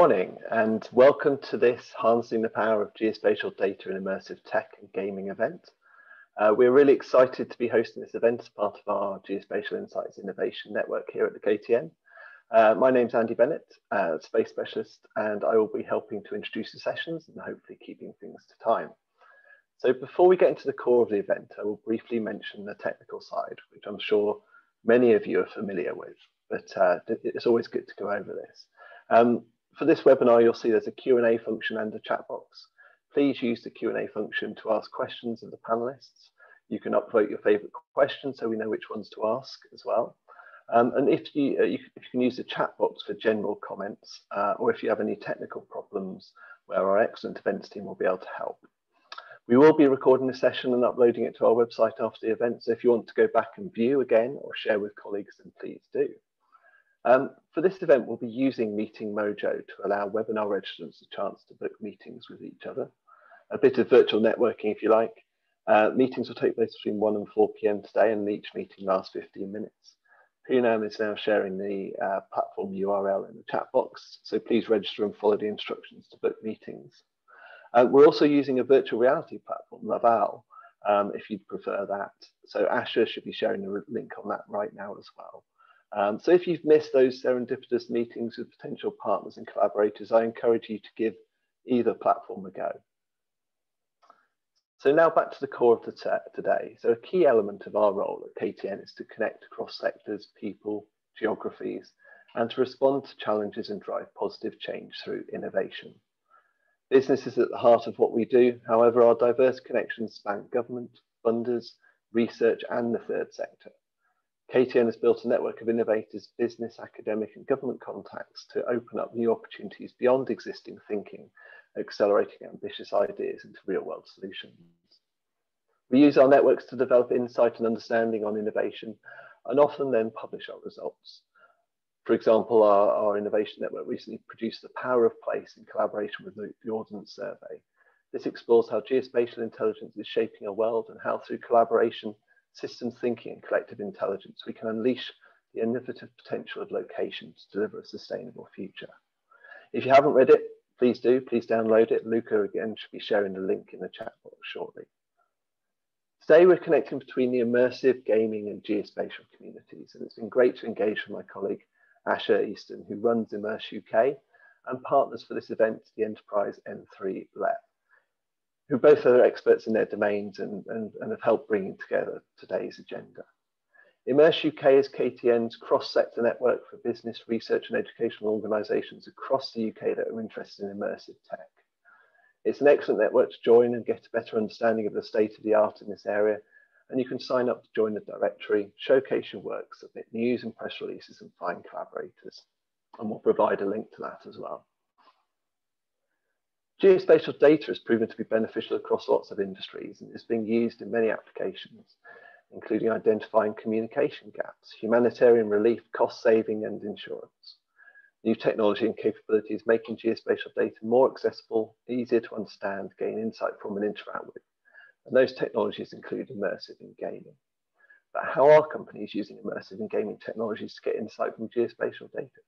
morning and welcome to this Harnessing the Power of Geospatial Data in Immersive Tech and Gaming event. We're really excited to be hosting this event as part of our Geospatial Insights Innovation Network here at the KTN. My name's Andy Bennett, space specialist, and I will be helping to introduce the sessions and hopefully keeping things to time. So before we get into the core of the event, I will briefly mention the technical side, which I'm sure many of you are familiar with, but it's always good to go over this. For this webinar, you'll see there's a Q&A function and a chat box. Please use the Q&A function to ask questions of the panelists. You can upvote your favorite questions so we know which ones to ask as well. And if you can use the chat box for general comments, or if you have any technical problems where our excellent events team will be able to help. We will be recording the session and uploading it to our website after the event. So if you want to go back and view again or share with colleagues, then please do. For this event, we'll be using Meeting Mojo to allow webinar registrants a chance to book meetings with each other. A bit of virtual networking, if you like. Meetings will take place between 1 and 4 p.m. today, and each meeting lasts 15 minutes. Poonam is now sharing the platform URL in the chat box, so please register and follow the instructions to book meetings. We're also using a virtual reality platform, Laval, if you'd prefer that. So Asha should be sharing the link on that right now as well. So if you've missed those serendipitous meetings with potential partners and collaborators, I encourage you to give either platform a go. So now back to the core of the tech today. So a key element of our role at KTN is to connect across sectors, people, geographies, and to respond to challenges and drive positive change through innovation. Business is at the heart of what we do. However, our diverse connections span government, funders, research, and the third sector. KTN has built a network of innovators, business, academic, and government contacts to open up new opportunities beyond existing thinking, accelerating ambitious ideas into real-world solutions. We use our networks to develop insight and understanding on innovation and often then publish our results. For example, our innovation network recently produced The Power of Place in collaboration with the Ordnance Survey. This explores how geospatial intelligence is shaping our world and how through collaboration, systems thinking and collective intelligence, we can unleash the innovative potential of location to deliver a sustainable future. If you haven't read it, please do. Please download it. Luca again should be sharing the link in the chat box shortly. Today, we're connecting between the immersive gaming and geospatial communities, and it's been great to engage with my colleague, Asha Easton, who runs Immerse UK and partners for this event, the Enterprise M3 LEP. Who both are experts in their domains and have helped bringing together today's agenda. Immerse UK is KTN's cross-sector network for business, research and educational organisations across the UK that are interested in immersive tech. It's an excellent network to join and get a better understanding of the state of the art in this area, and you can sign up to join the directory, showcase your work, submit news and press releases and find collaborators. And we'll provide a link to that as well. Geospatial data has proven to be beneficial across lots of industries and is being used in many applications, including identifying communication gaps, humanitarian relief, cost saving and insurance. New technology and capabilities making geospatial data more accessible, easier to understand, gain insight from and interact with. And those technologies include immersive and gaming. But how are companies using immersive and gaming technologies to get insight from geospatial data?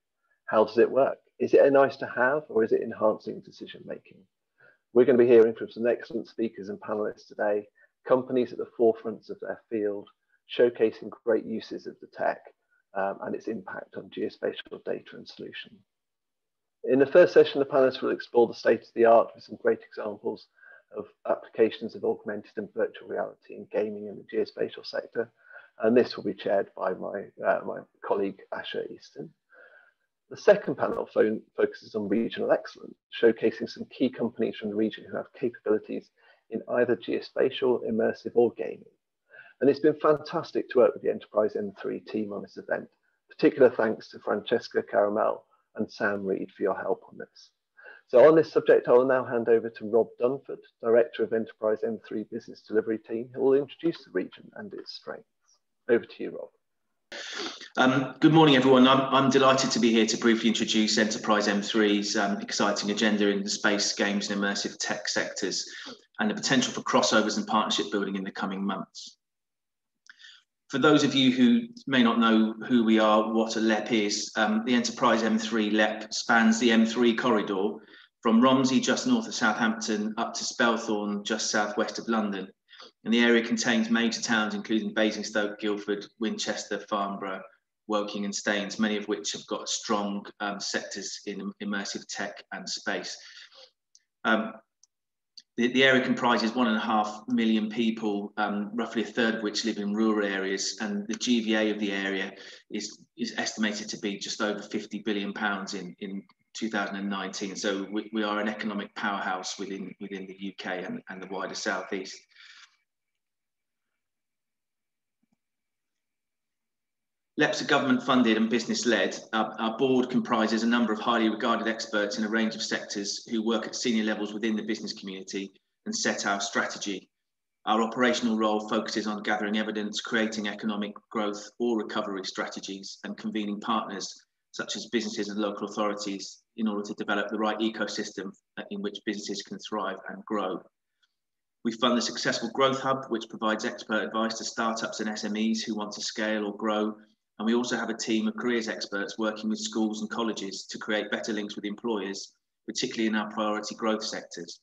How does it work? Is it a nice to have or is it enhancing decision making? We're going to be hearing from some excellent speakers and panelists today, companies at the forefront of their field, showcasing great uses of the tech and its impact on geospatial data and solution. In the first session, the panelists will explore the state of the art with some great examples of applications of augmented and virtual reality in gaming in the geospatial sector. And this will be chaired by my colleague, Asha Easton. The second panel focuses on regional excellence, showcasing some key companies from the region who have capabilities in either geospatial, immersive or gaming. And it's been fantastic to work with the Enterprise M3 team on this event, particular thanks to Francesca Caramel and Sam Reed for your help on this. So on this subject, I will now hand over to Rob Dunford, Director of Enterprise M3 Business Delivery Team, who will introduce the region and its strengths. Over to you, Rob. Good morning, everyone. I'm delighted to be here to briefly introduce Enterprise M3's exciting agenda in the space, games and immersive tech sectors and the potential for crossovers and partnership building in the coming months. For those of you who may not know who we are, what a LEP is, the Enterprise M3 LEP spans the M3 corridor from Romsey, just north of Southampton, up to Spelthorne, just southwest of London. And the area contains major towns, including Basingstoke, Guildford, Winchester, Farnborough, Woking and Staines, many of which have got strong sectors in immersive tech and space. The area comprises 1.5 million people, roughly a third of which live in rural areas, and the GVA of the area is estimated to be just over £50 billion in 2019. So we are an economic powerhouse within the UK and the wider South East. LEPs are government-funded and business-led. Our board comprises a number of highly regarded experts in a range of sectors who work at senior levels within the business community and set our strategy. Our operational role focuses on gathering evidence, creating economic growth or recovery strategies, and convening partners such as businesses and local authorities in order to develop the right ecosystem in which businesses can thrive and grow. We fund the Successful Growth Hub, which provides expert advice to startups and SMEs who want to scale or grow. And we also have a team of careers experts working with schools and colleges to create better links with employers, particularly in our priority growth sectors.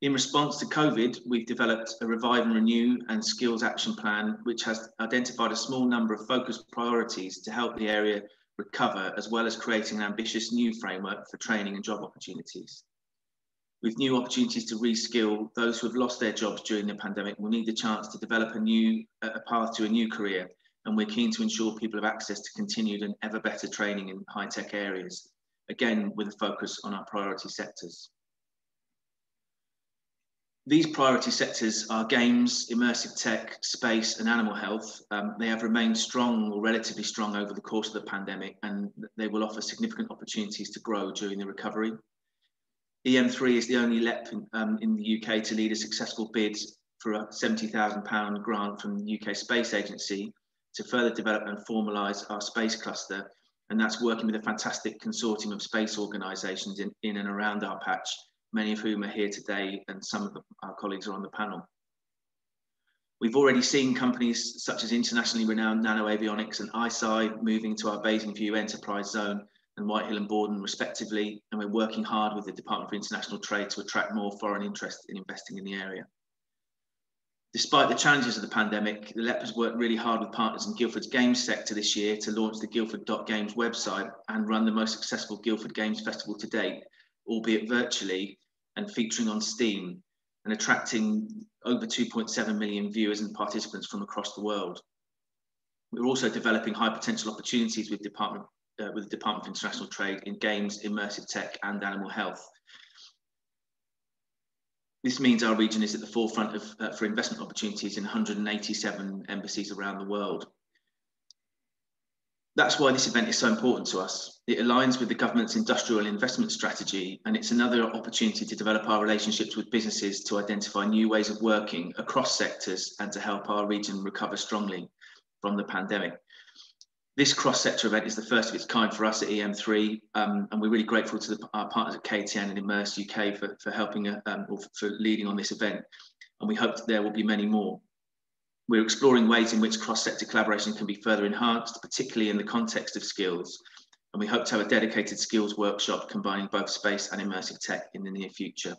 In response to COVID, we've developed a Revive and Renew and Skills Action Plan, which has identified a small number of focused priorities to help the area recover, as well as creating an ambitious new framework for training and job opportunities. With new opportunities to reskill, those who have lost their jobs during the pandemic will need the chance to develop a path to a new career. And we're keen to ensure people have access to continued and ever better training in high-tech areas, again, with a focus on our priority sectors. These priority sectors are games, immersive tech, space, and animal health. They have remained strong or relatively strong over the course of the pandemic, and they will offer significant opportunities to grow during the recovery. EM3 is the only LEP in the UK to lead a successful bid for a £70,000 grant from the UK Space Agency to further develop and formalise our space cluster, and that's working with a fantastic consortium of space organisations in and around our patch, many of whom are here today, and some of our colleagues are on the panel. We've already seen companies such as internationally renowned NanoAvionics and ISAI moving to our Basingstoke Enterprise Zone and Whitehill and Borden respectively, and we're working hard with the Department for International Trade to attract more foreign interest in investing in the area. Despite the challenges of the pandemic, the LEP has worked really hard with partners in Guildford's games sector this year to launch the Guildford.games website and run the most successful Guildford Games Festival to date, albeit virtually and featuring on Steam, and attracting over 2.7 million viewers and participants from across the world. We're also developing high potential opportunities with the Department for International Trade in games, immersive tech and animal health. This means our region is at the forefront for investment opportunities in 187 embassies around the world. That's why this event is so important to us. It aligns with the government's industrial investment strategy, and it's another opportunity to develop our relationships with businesses to identify new ways of working across sectors and to help our region recover strongly from the pandemic. This cross-sector event is the first of its kind for us at EM3, and we're really grateful to our partners at KTN and Immerse UK for helping or for leading on this event, and we hope that there will be many more. We're exploring ways in which cross-sector collaboration can be further enhanced, particularly in the context of skills, and we hope to have a dedicated skills workshop combining both space and immersive tech in the near future.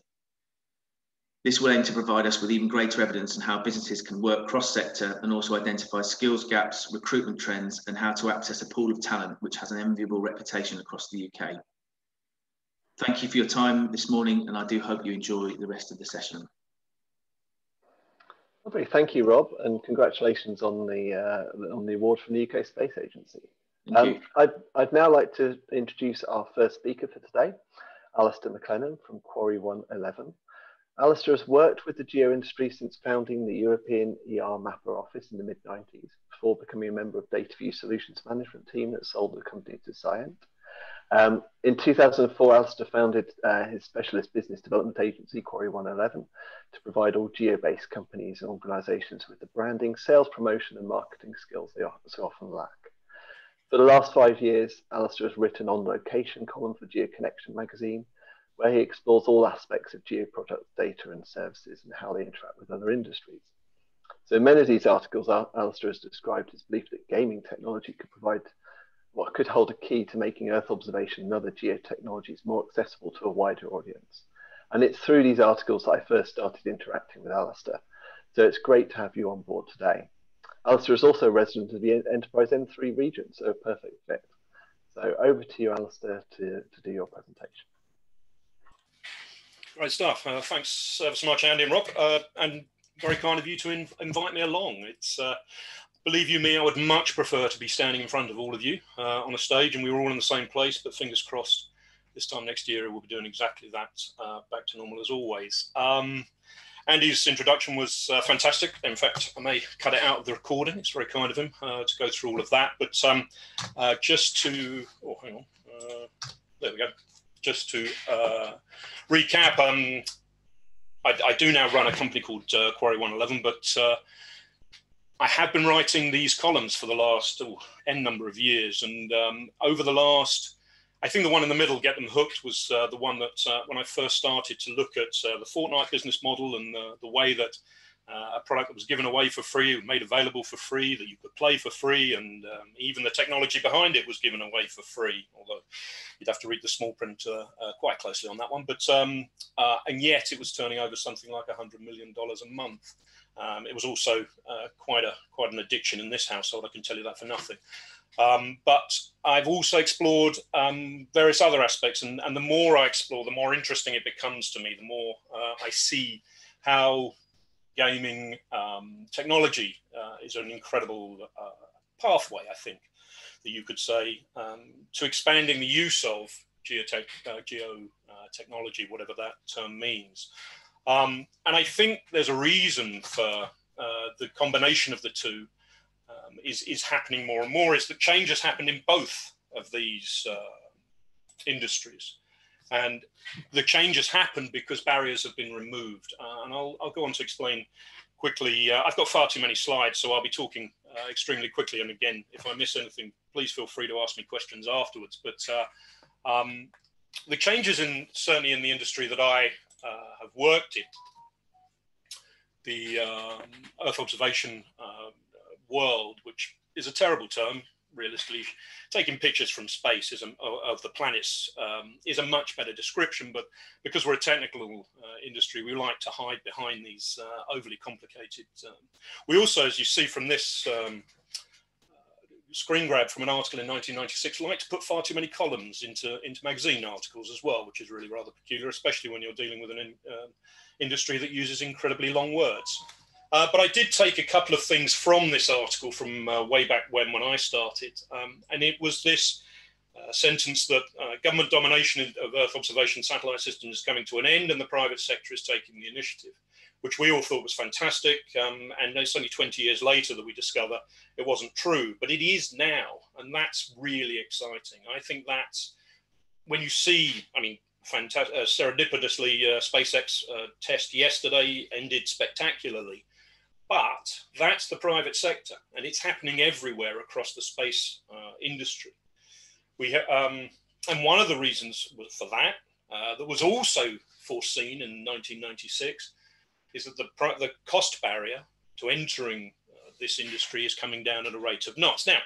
This will aim to provide us with even greater evidence on how businesses can work cross-sector and also identify skills gaps, recruitment trends, and how to access a pool of talent which has an enviable reputation across the UK. Thank you for your time this morning, and I do hope you enjoy the rest of the session. Lovely, thank you, Rob, and congratulations on the award from the UK Space Agency. I'd now like to introduce our first speaker for today, Alastair MacLennan from Quarry 111. Alastair has worked with the geo industry since founding the European ER Mapper office in the mid-90s, before becoming a member of DataView Solutions Management team that sold the company to Scient. In 2004, Alastair founded his specialist business development agency, Quarry 111, to provide all geo-based companies and organisations with the branding, sales promotion and marketing skills they so often lack. For the last 5 years, Alastair has written On Location column for GeoConnection magazine, where he explores all aspects of geo products, data and services and how they interact with other industries. So in many of these articles, Alastair has described his belief that gaming technology could provide what could hold a key to making Earth observation and other geotechnologies more accessible to a wider audience. And it's through these articles that I first started interacting with Alastair. So it's great to have you on board today. Alastair is also a resident of the Enterprise M3 region, so a perfect fit. So over to you, Alastair, to do your presentation. Great stuff. Thanks ever so much, Andy and Rob, and very kind of you to invite me along. It's, believe you me, I would much prefer to be standing in front of all of you on a stage, and we were all in the same place, but fingers crossed, this time next year, we'll be doing exactly that, back to normal as always. Andy's introduction was fantastic. In fact, I may cut it out of the recording. It's very kind of him to go through all of that. But just to, oh, hang on, there we go. Just to recap, I do now run a company called Quarry 111, but I have been writing these columns for the last N number of years. And over the last, I think the one in the middle, Get Them Hooked, was the one that when I first started to look at the Fortnite business model and the way that a product that was given away for free, made available for free, that you could play for free, and even the technology behind it was given away for free, although you'd have to read the small print quite closely on that one. But and yet it was turning over something like $100 million a month. It was also quite an addiction in this household, I can tell you that for nothing. But I've also explored various other aspects, and the more I explore, the more interesting it becomes to me, the more I see how gaming technology is an incredible pathway, I think, that you could say, to expanding the use of geotechnology, whatever that term means. And I think there's a reason for the combination of the two is happening more and more, is that change has happened in both of these industries. And the change has happened because barriers have been removed. And I'll go on to explain quickly. I've got far too many slides, so I'll be talking extremely quickly. And again, if I miss anything, please feel free to ask me questions afterwards. But the changes in, certainly in the industry that I have worked in, the Earth observation world, which is a terrible term, realistically. Taking pictures from space is of the planets is a much better description, but because we're a technical industry, we like to hide behind these overly complicated. We also, as you see from this screen grab from an article in 1996, like to put far too many columns into magazine articles as well, which is really rather peculiar, especially when you're dealing with an industry that uses incredibly long words. But I did take a couple of things from this article from way back when I started, and it was this sentence that government domination of Earth observation satellite systems is coming to an end and the private sector is taking the initiative, which we all thought was fantastic. And it's only 20 years later that we discover it wasn't true, but it is now. And that's really exciting. I think that's when you see, I mean, fantastic, serendipitously, SpaceX test yesterday ended spectacularly. But that's the private sector, and it's happening everywhere across the space industry. And one of the reasons for that, that was also foreseen in 1996, is that the cost barrier to entering this industry is coming down at a rate of knots. Now,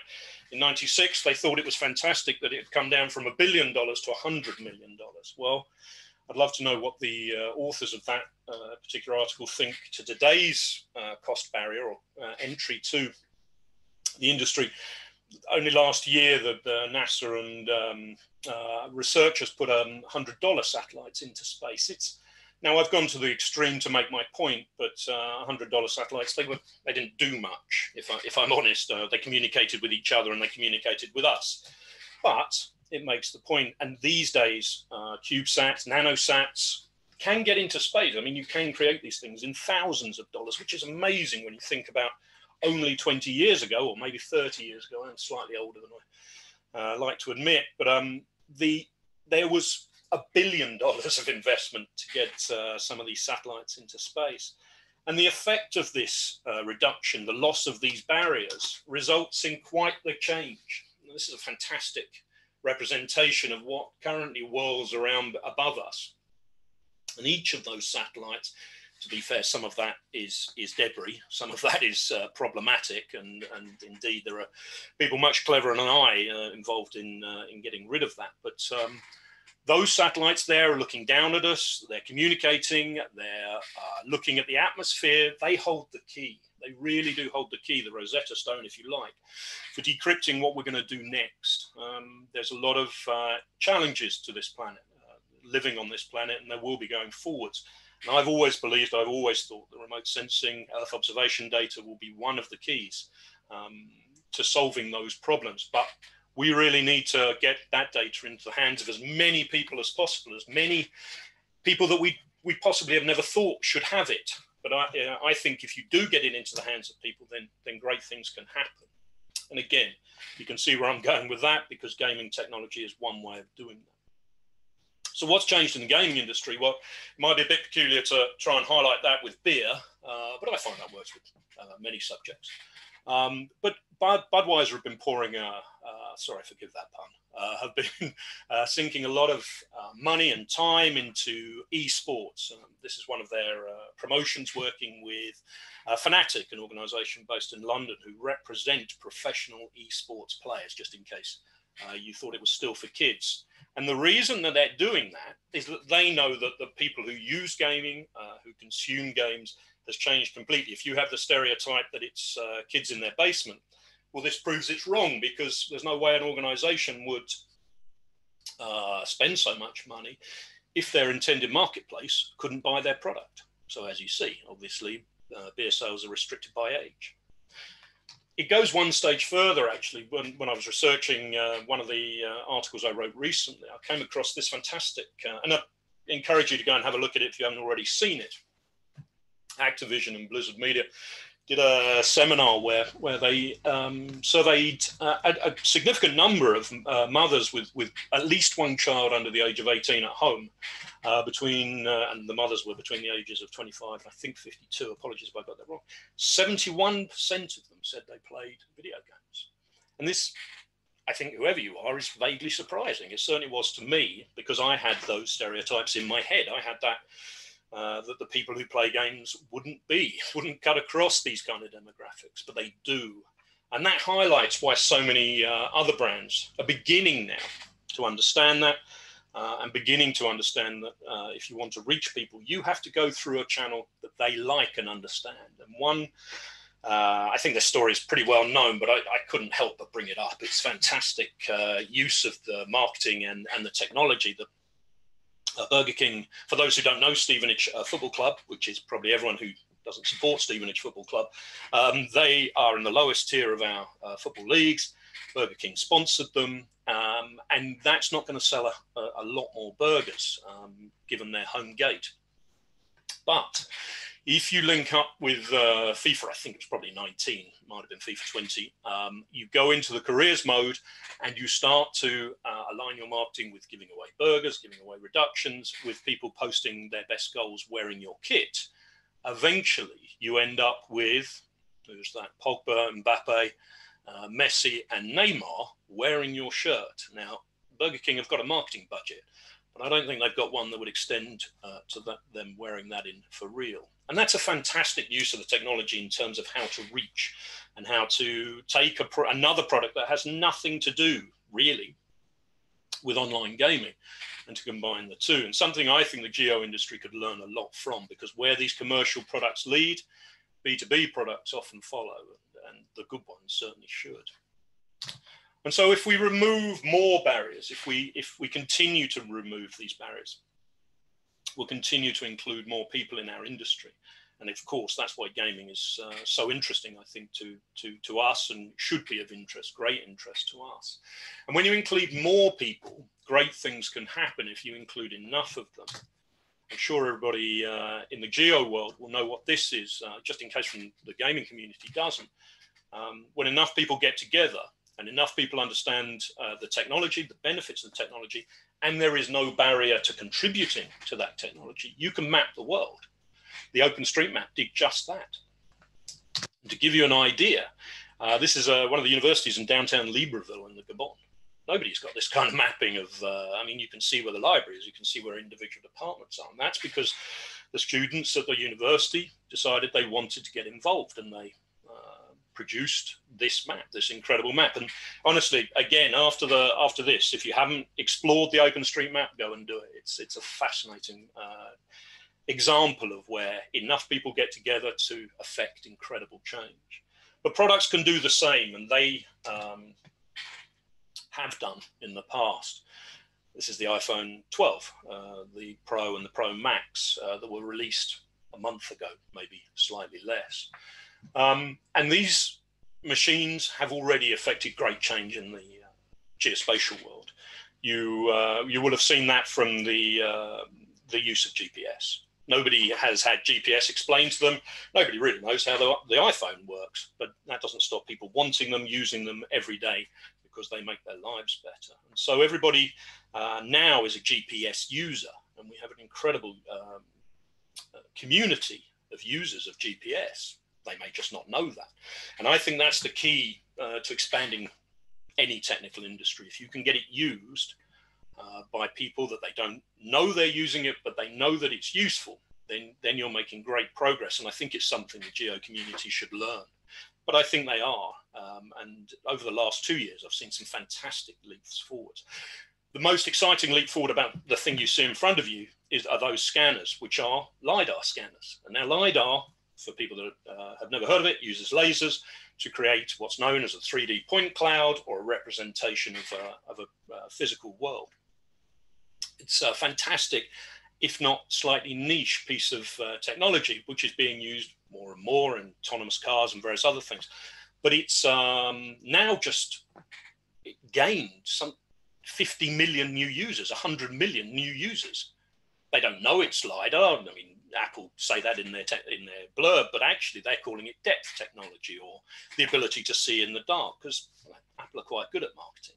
in 96, they thought it was fantastic that it had come down from $1 billion to $100 million. Well, I'd love to know what the authors of that particular article think to today's cost barrier or entry to the industry. Only last year that NASA and researchers put $100 satellites into space. Now, I've gone to the extreme to make my point, but $100 satellites, they didn't do much, if I'm honest. They communicated with each other and they communicated with us. But it makes the point. And these days, CubeSats, NanoSats can get into space. I mean, you can create these things in thousands of dollars, which is amazing when you think about only 20 years ago, or maybe 30 years ago. I'm slightly older than I like to admit. But there was $1 billion of investment to get some of these satellites into space. And the effect of this reduction, the loss of these barriers, results in quite the change. And this is a fantastic representation of what currently whirls around above us. And each of those satellites to be fair, some of that is debris, some of that is problematic, and indeed there are people much cleverer than I involved in getting rid of that. But those satellites there are looking down at us, they're communicating, they're looking at the atmosphere. They hold the key. They really do hold the key, the Rosetta Stone, if you like, for decrypting what we're going to do next. There's a lot of challenges to this planet, living on this planet, and there will be going forwards. And I've always believed, I've always thought that remote sensing, Earth observation data will be one of the keys to solving those problems. But we really need to get that data into the hands of as many people as possible, as many people that we possibly have never thought should have it. But I think if you do get it into the hands of people, then great things can happen. And again, you can see where I'm going with that, because gaming technology is one way of doing that. So what's changed in the gaming industry? Well, it might be a bit peculiar to try and highlight that with beer, but I find that works with many subjects. But Budweiser have been pouring, sorry, forgive that pun, have been sinking a lot of money and time into esports. This is one of their promotions, working with Fanatic, an organisation based in London who represent professional esports players, just in case you thought it was still for kids. And the reason that they're doing that is that they know that the people who use gaming, who consume games, has changed completely. If you have the stereotype that it's kids in their basement, well, this proves it's wrong, because there's no way an organization would spend so much money if their intended marketplace couldn't buy their product. So as you see, obviously, beer sales are restricted by age. It goes one stage further, actually. When I was researching one of the articles I wrote recently, I came across this fantastic, and I encourage you to go and have a look at it if you haven't already seen it. Activision and Blizzard Media did a seminar where they surveyed a significant number of mothers with at least one child under the age of 18 at home, and the mothers were between the ages of 25 and I think 52, apologies if I got that wrong. 71% of them said they played video games. And this, I think, whoever you are, is vaguely surprising. It certainly was to me, because I had those stereotypes in my head. I had that that the people who play games wouldn't cut across these kind of demographics, but they do. And that highlights why so many other brands are beginning now to understand that, and beginning to understand that if you want to reach people, you have to go through a channel that they like and understand. And one, I think the story is pretty well known, but I couldn't help but bring it up. It's fantastic use of the marketing and the technology. The Burger King, for those who don't know, Stevenage Football Club, which is probably everyone who doesn't support Stevenage Football Club, they are in the lowest tier of our football leagues. Burger King sponsored them, and that's not going to sell a lot more burgers, given their home gate. But if you link up with FIFA, I think it's probably 19, might have been FIFA 20, you go into the careers mode and you start to align your marketing with giving away burgers, giving away reductions, with people posting their best goals wearing your kit. Eventually, you end up with, who's that, Pogba, Mbappe, Messi and Neymar wearing your shirt. Now, Burger King have got a marketing budget, but I don't think they've got one that would extend to them wearing that in for real. And that's a fantastic use of the technology in terms of how to reach and how to take another product that has nothing to do, really, with online gaming, and to combine the two. And something I think the geo industry could learn a lot from, because where these commercial products lead, B2B products often follow, and the good ones certainly should. And so if we remove more barriers, if we continue to remove these barriers, we'll continue to include more people in our industry. And of course, that's why gaming is so interesting, I think, to us, and should be of interest, great interest to us. And when you include more people, great things can happen if you include enough of them. I'm sure everybody in the geo world will know what this is, just in case from the gaming community doesn't. When enough people get together, and enough people understand the technology, the benefits of the technology, and there is no barrier to contributing to that technology, you can map the world. The OpenStreetMap did just that. And to give you an idea, this is one of the universities in downtown Libreville in the Gabon. Nobody's got this kind of mapping of, I mean, you can see where the library is, you can see where individual departments are, and that's because the students at the university decided they wanted to get involved, and they produced this map, this incredible map. And honestly, again, after this, if you haven't explored the OpenStreetMap, go and do it. It's a fascinating example of where enough people get together to affect incredible change. But products can do the same, and they have done in the past. This is the iPhone 12, the Pro and the Pro Max that were released a month ago, maybe slightly less. And these machines have already affected great change in the geospatial world. You will have seen that from the use of GPS. Nobody has had GPS explained to them. Nobody really knows how the iPhone works, but that doesn't stop people wanting them, using them every day, because they make their lives better. And so everybody now is a GPS user, and we have an incredible community of users of GPS. They may just not know that. And I think that's the key to expanding any technical industry. If you can get it used by people that they don't know they're using it, but they know that it's useful, then you're making great progress. And I think it's something the geo community should learn. But I think they are. And over the last 2 years, I've seen some fantastic leaps forward. The most exciting leap forward about the thing you see in front of you are those scanners, which are LIDAR scanners. And now LIDAR, for people that have never heard of it, uses lasers to create what's known as a 3D point cloud, or a representation of a physical world. It's a fantastic, if not slightly niche, piece of technology, which is being used more and more in autonomous cars and various other things. But it's now just it gained some 50 million new users, 100 million new users. They don't know it's LiDAR. I mean, Apple say that in their blurb, but actually they're calling it depth technology, or the ability to see in the dark, because Apple are quite good at marketing.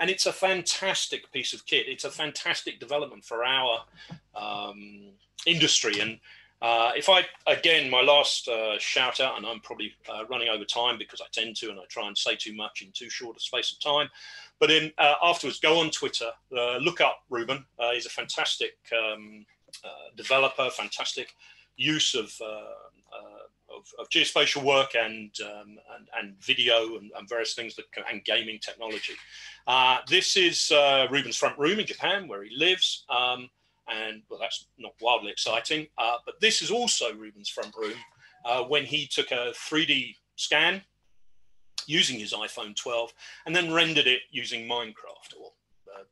And it's a fantastic piece of kit. It's a fantastic development for our industry. And if I, again, my last shout out, and I'm probably running over time because I tend to, and I try and say too much in too short a space of time, but in afterwards, go on Twitter, look up Ruben. He's a fantastic developer, fantastic use of geospatial work and video and various things that and gaming technology. This is Ruben's front room in Japan, where he lives, and well, that's not wildly exciting. But this is also Ruben's front room when he took a 3D scan using his iPhone 12 and then rendered it using Minecraft, or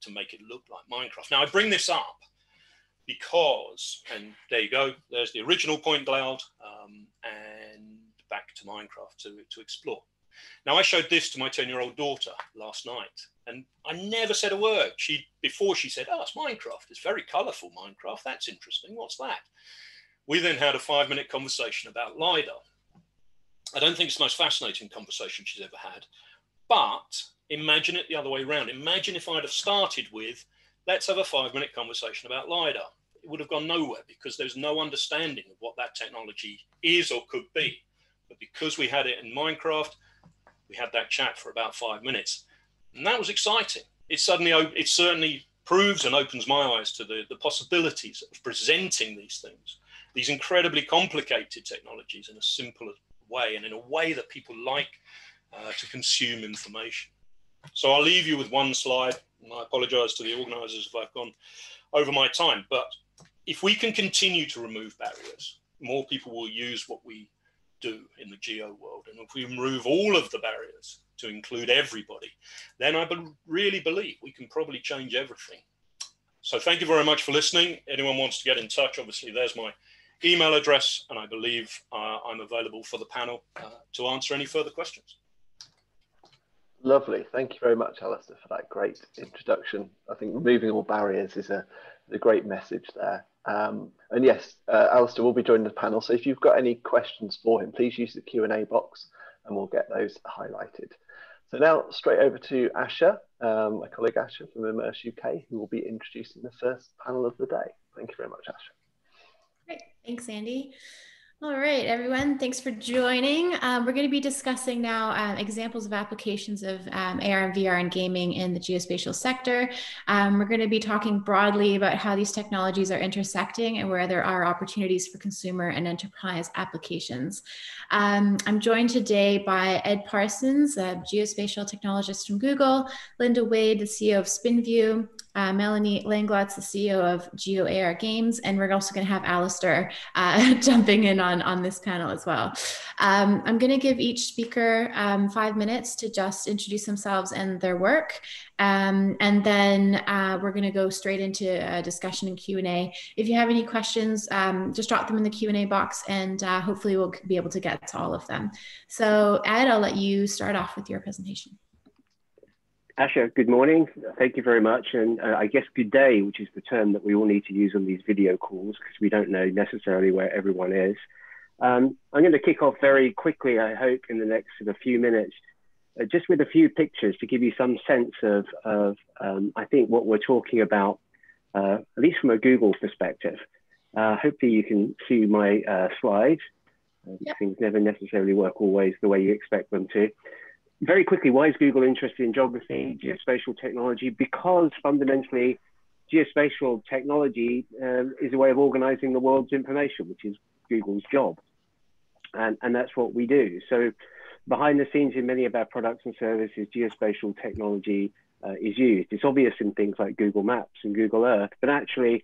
to make it look like Minecraft. Now I bring this up because, and there you go, there's the original point cloud, and back to Minecraft to explore. Now I showed this to my 10-year-old daughter last night, and I never said a word. Before she said, oh, it's Minecraft, it's very colorful Minecraft, that's interesting, what's that? We then had a 5-minute conversation about LiDAR. I don't think it's the most fascinating conversation she's ever had, but imagine it the other way around. Imagine if I'd have started with, let's have a 5-minute conversation about LiDAR. It would have gone nowhere, because there's no understanding of what that technology is or could be. But because we had it in Minecraft, we had that chat for about 5 minutes. And that was exciting. It certainly proves and opens my eyes to the possibilities of presenting these things, these incredibly complicated technologies, in a simpler way, and in a way that people like to consume information. So I'll leave you with one slide. And I apologize to the organizers if I've gone over my time, but if we can continue to remove barriers, more people will use what we do in the geo world. And if we remove all of the barriers to include everybody, then I really believe we can probably change everything. So thank you very much for listening. Anyone wants to get in touch, obviously there's my email address, and I believe I'm available for the panel to answer any further questions. Lovely. Thank you very much, Alastair, for that great introduction. I think removing all barriers is a great message there. And yes, Alastair will be joining the panel. So if you've got any questions for him, please use the Q&A box and we'll get those highlighted. So now straight over to Asha, my colleague Asha from Immerse UK, who will be introducing the first panel of the day. Thank you very much, Asha. Great. Thanks, Andy. All right, everyone, thanks for joining. We're going to be discussing now examples of applications of AR and VR and gaming in the geospatial sector. We're going to be talking broadly about how these technologies are intersecting and where there are opportunities for consumer and enterprise applications. I'm joined today by Ed Parsons, a geospatial technologist from Google, Linda Wade, the CEO of SpinView, Melanie Langlotz, the CEO of GeoAR Games, and we're also going to have Alastair jumping in on this panel as well. I'm going to give each speaker 5 minutes to just introduce themselves and their work, and then we're going to go straight into a discussion and Q&A. If you have any questions, just drop them in the Q&A box, and hopefully we'll be able to get to all of them. So Ed, I'll let you start off with your presentation. Asha, good morning. Thank you very much. And I guess good day, which is the term that we all need to use on these video calls because we don't know necessarily where everyone is. I'm going to kick off very quickly, I hope, in the next few minutes, just with a few pictures to give you some sense of I think, what we're talking about, at least from a Google perspective. Hopefully you can see my slides. Yep. Things never necessarily work always the way you expect them to. Very quickly, why is Google interested in geography, geospatial technology? Because fundamentally, geospatial technology is a way of organizing the world's information, which is Google's job. And that's what we do. So behind the scenes in many of our products and services, geospatial technology is used. It's obvious in things like Google Maps and Google Earth, but actually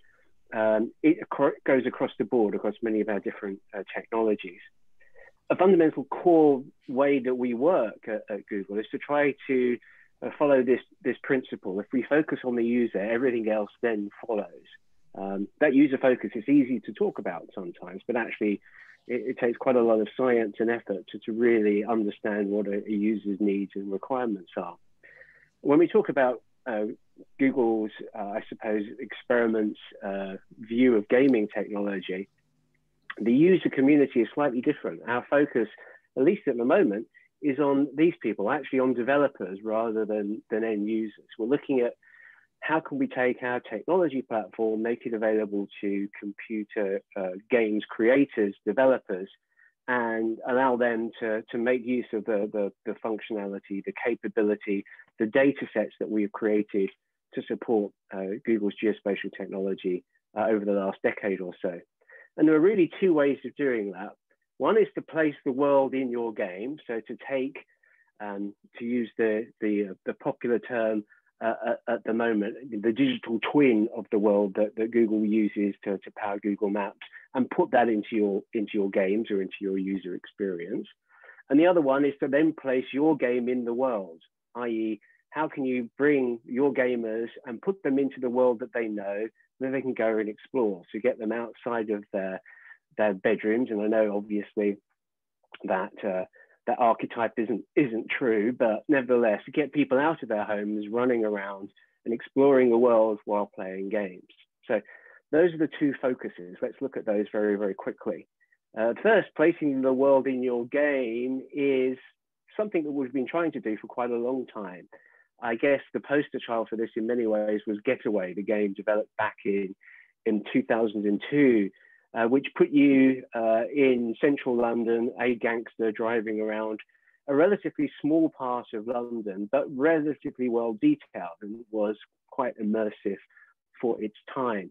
it goes across the board, across many of our different technologies. A fundamental core way that we work at Google is to try to follow this principle. If we focus on the user, everything else then follows. That user focus is easy to talk about sometimes, but actually it takes quite a lot of science and effort to really understand what a user's needs and requirements are. When we talk about Google's, I suppose, experiments view of gaming technology, the user community is slightly different. Our focus, at least at the moment, is on these people, actually on developers rather than end users. We're looking at how can we take our technology platform, make it available to computer games creators, developers, and allow them to make use of the functionality, the capability, the data sets that we have created to support Google's geospatial technology over the last decade or so. And there are really two ways of doing that. One is to place the world in your game. So to take, to use the popular term at the moment, the digital twin of the world that Google uses to power Google Maps, and put that into your games or into your user experience. And the other one is to then place your game in the world, i.e., how can you bring your gamers and put them into the world that they know, that they can go and explore? So get them outside of their bedrooms. And I know obviously that that archetype isn't true, but nevertheless, get people out of their homes, running around and exploring the world while playing games. So those are the two focuses. Let's look at those very, very quickly. First, placing the world in your game is something that we've been trying to do for quite a long time. I guess the poster child for this in many ways was Getaway, the game developed back in 2002, which put you in central London, a gangster driving around a relatively small part of London, but relatively well detailed, and was quite immersive for its time.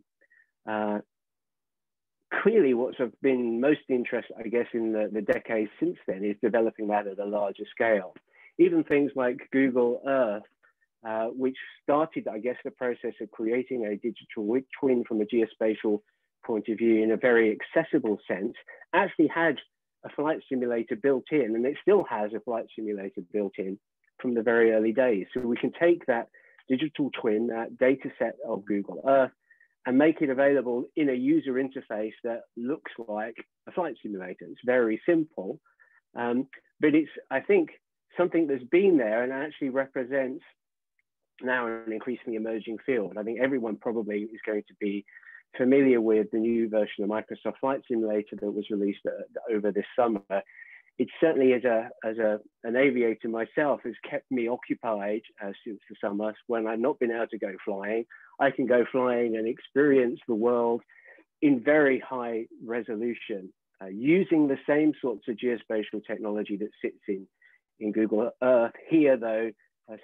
Clearly what's been most interesting, I guess, in the decades since then is developing that at a larger scale. Even things like Google Earth, which started, I guess, the process of creating a digital twin from a geospatial point of view in a very accessible sense, actually had a flight simulator built in, and it still has a flight simulator built in from the very early days. So we can take that digital twin, that data set of Google Earth, and make it available in a user interface that looks like a flight simulator. It's very simple, but it's, I think, something that's been there and actually represents now an increasingly emerging field. I think everyone probably is going to be familiar with the new version of Microsoft Flight Simulator that was released over this summer. It certainly, as an aviator myself, has kept me occupied since the summer when I've not been able to go flying. I can go flying and experience the world in very high resolution using the same sorts of geospatial technology that sits in Google Earth here, though,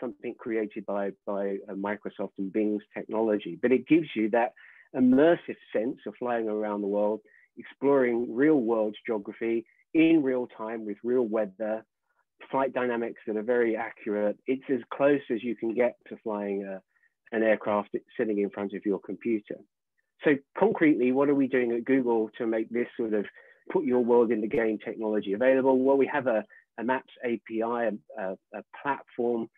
something created by Microsoft and Bing's technology. But it gives you that immersive sense of flying around the world, exploring real world geography in real time with real weather, flight dynamics that are very accurate. It's as close as you can get to flying an aircraft sitting in front of your computer. So concretely, what are we doing at Google to make this sort of put your world in the game technology available? Well, we have a Maps API, a platform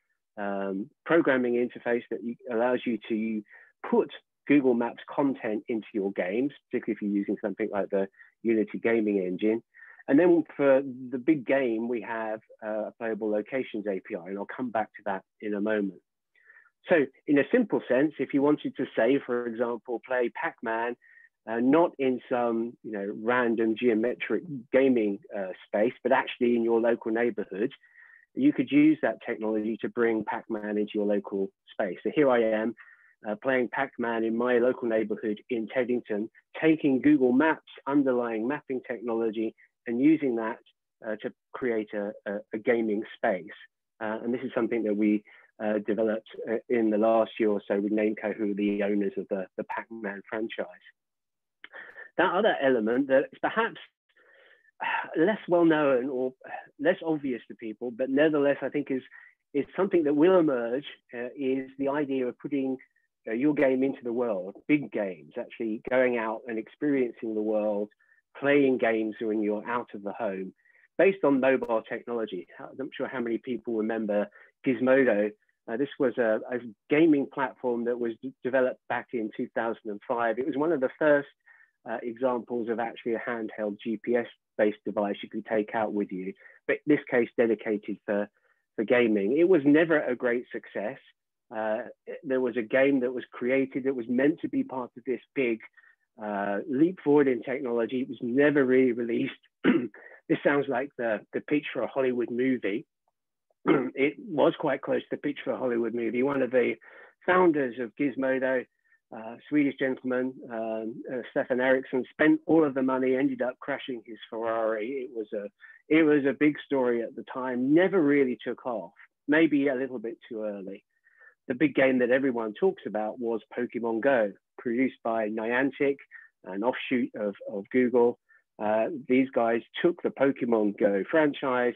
programming interface that allows you to put Google Maps content into your games, particularly if you're using something like the Unity gaming engine. And then for the big game, we have a playable locations API, and I'll come back to that in a moment. So in a simple sense, if you wanted to say, for example, play Pac-Man, not in some random geometric gaming space, but actually in your local neighborhood, you could use that technology to bring Pac-Man into your local space. So here I am playing Pac-Man in my local neighborhood in Teddington, taking Google Maps underlying mapping technology and using that to create a gaming space. And this is something that we developed in the last year or so with Namco, who are the owners of the Pac-Man franchise. That other element that's perhaps less well known or less obvious to people, but nevertheless I think is something that will emerge, is the idea of putting your game into the world, big games, actually going out and experiencing the world, playing games when you're out of the home, based on mobile technology. I'm not sure how many people remember Gizmodo. This was a gaming platform that was developed back in 2005. It was one of the first examples of actually a handheld GPS-based device you could take out with you, but in this case dedicated for gaming. It was never a great success. There was a game that was created that was meant to be part of this big leap forward in technology. It was never really released. This sounds like the pitch for a Hollywood movie. It was quite close to the pitch for a Hollywood movie. One of the founders of Gizmodo, Swedish gentleman, Stefan Eriksson, spent all of the money, ended up crashing his Ferrari. It was a big story at the time, never really took off, maybe a little bit too early. The big game that everyone talks about was Pokemon Go, produced by Niantic, an offshoot of Google. These guys took the Pokemon Go franchise,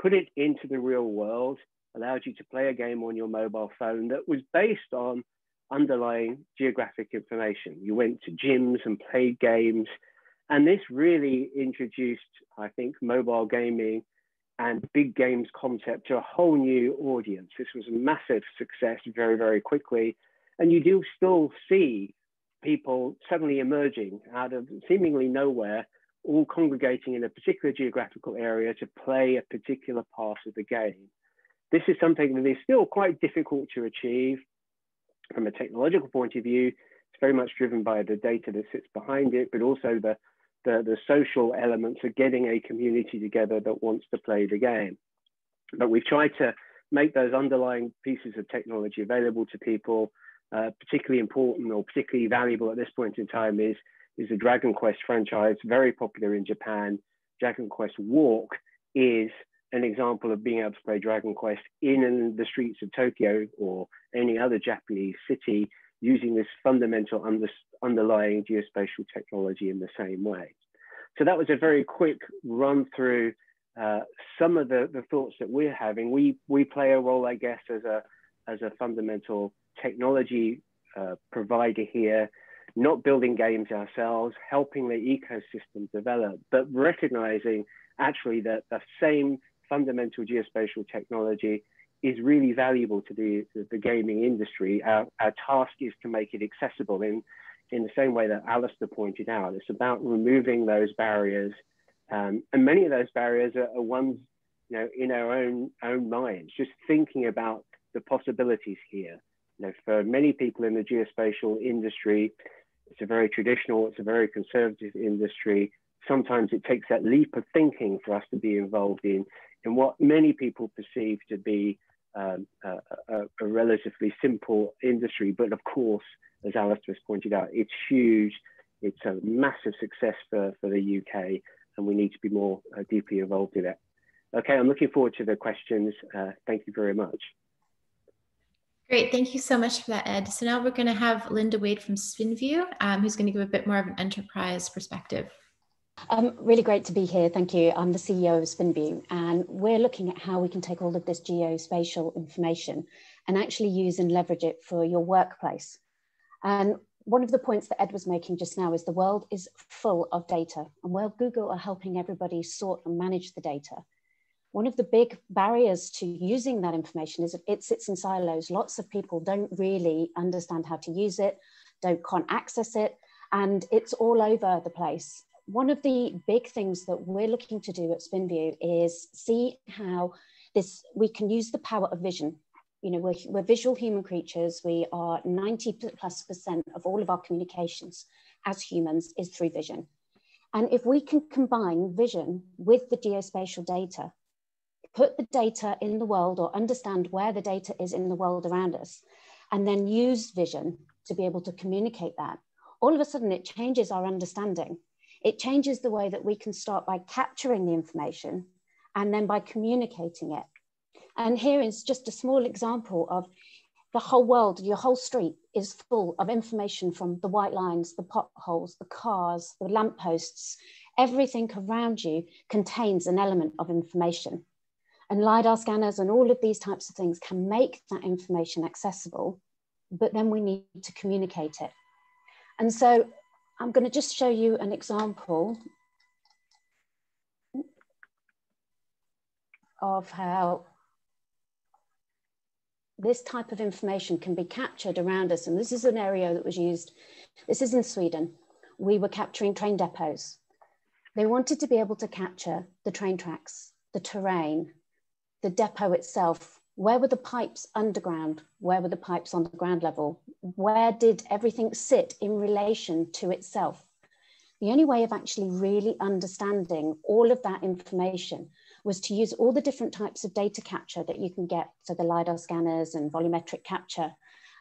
put it into the real world, allowed you to play a game on your mobile phone that was based on underlying geographic information. You went to gyms and played games, and this really introduced, I think, mobile gaming and big games concept to a whole new audience. This was a massive success very, very quickly, and you do still see people suddenly emerging out of seemingly nowhere, all congregating in a particular geographical area to play a particular part of the game. This is something that is still quite difficult to achieve from a technological point of view. It's very much driven by the data that sits behind it, but also the social elements of getting a community together that wants to play the game. But we've tried to make those underlying pieces of technology available to people. Particularly important or particularly valuable at this point in time is the Dragon Quest franchise, very popular in Japan. Dragon Quest Walk is an example of being able to play Dragon Quest in the streets of Tokyo or any other Japanese city using this fundamental underlying geospatial technology in the same way. So that was a very quick run through some of the thoughts that we're having. We play a role, I guess, as a fundamental technology provider here, not building games ourselves, helping the ecosystem develop, but recognizing actually that the same fundamental geospatial technology is really valuable to the gaming industry. Our task is to make it accessible in the same way that Alastair pointed out. It's about removing those barriers. And many of those barriers are ones in our own minds, just thinking about the possibilities here. For many people in the geospatial industry, it's a very conservative industry. Sometimes it takes that leap of thinking for us to be involved in what many people perceive to be a relatively simple industry. But of course, as Alastair has pointed out, it's huge. It's a massive success for the UK. and we need to be more deeply involved in it. Okay, I'm looking forward to the questions. Thank you very much. Great, thank you so much for that, Ed. So now we're going to have Linda Wade from SpinView, who's going to give a bit more of an enterprise perspective. Really great to be here, thank you. I'm the CEO of SpinView, and we're looking at how we can take all of this geospatial information and actually use and leverage it for your workplace. And one of the points that Ed was making just now is the world is full of data, and while Google are helping everybody sort and manage the data, one of the big barriers to using that information is that it sits in silos. Lots of people don't really understand how to use it, can't access it, and it's all over the place. One of the big things that we're looking to do at SpinView is see how this, we can use the power of vision. You know, we're visual human creatures. We are 90+% of all of our communications as humans is through vision. And if we can combine vision with the geospatial data, put the data in the world or understand where the data is in the world around us, and then use vision to be able to communicate that, all of a sudden it changes our understanding. It changes the way that we can start by capturing the information and then by communicating it. And here is just a small example of the whole world. Your whole street is full of information from the white lines, the potholes, the cars, the lampposts. Everything around you contains an element of information. And LIDAR scanners and all of these types of things can make that information accessible, but then we need to communicate it. And so I'm going to just show you an example of how this type of information can be captured around us. And this is an area that was used. This is in Sweden. We were capturing train depots. They wanted to be able to capture the train tracks, the terrain, the depot itself. Where were the pipes underground? Where were the pipes on the ground level? Where did everything sit in relation to itself? The only way of actually really understanding all of that information was to use all the different types of data capture that you can get, so the LiDAR scanners and volumetric capture,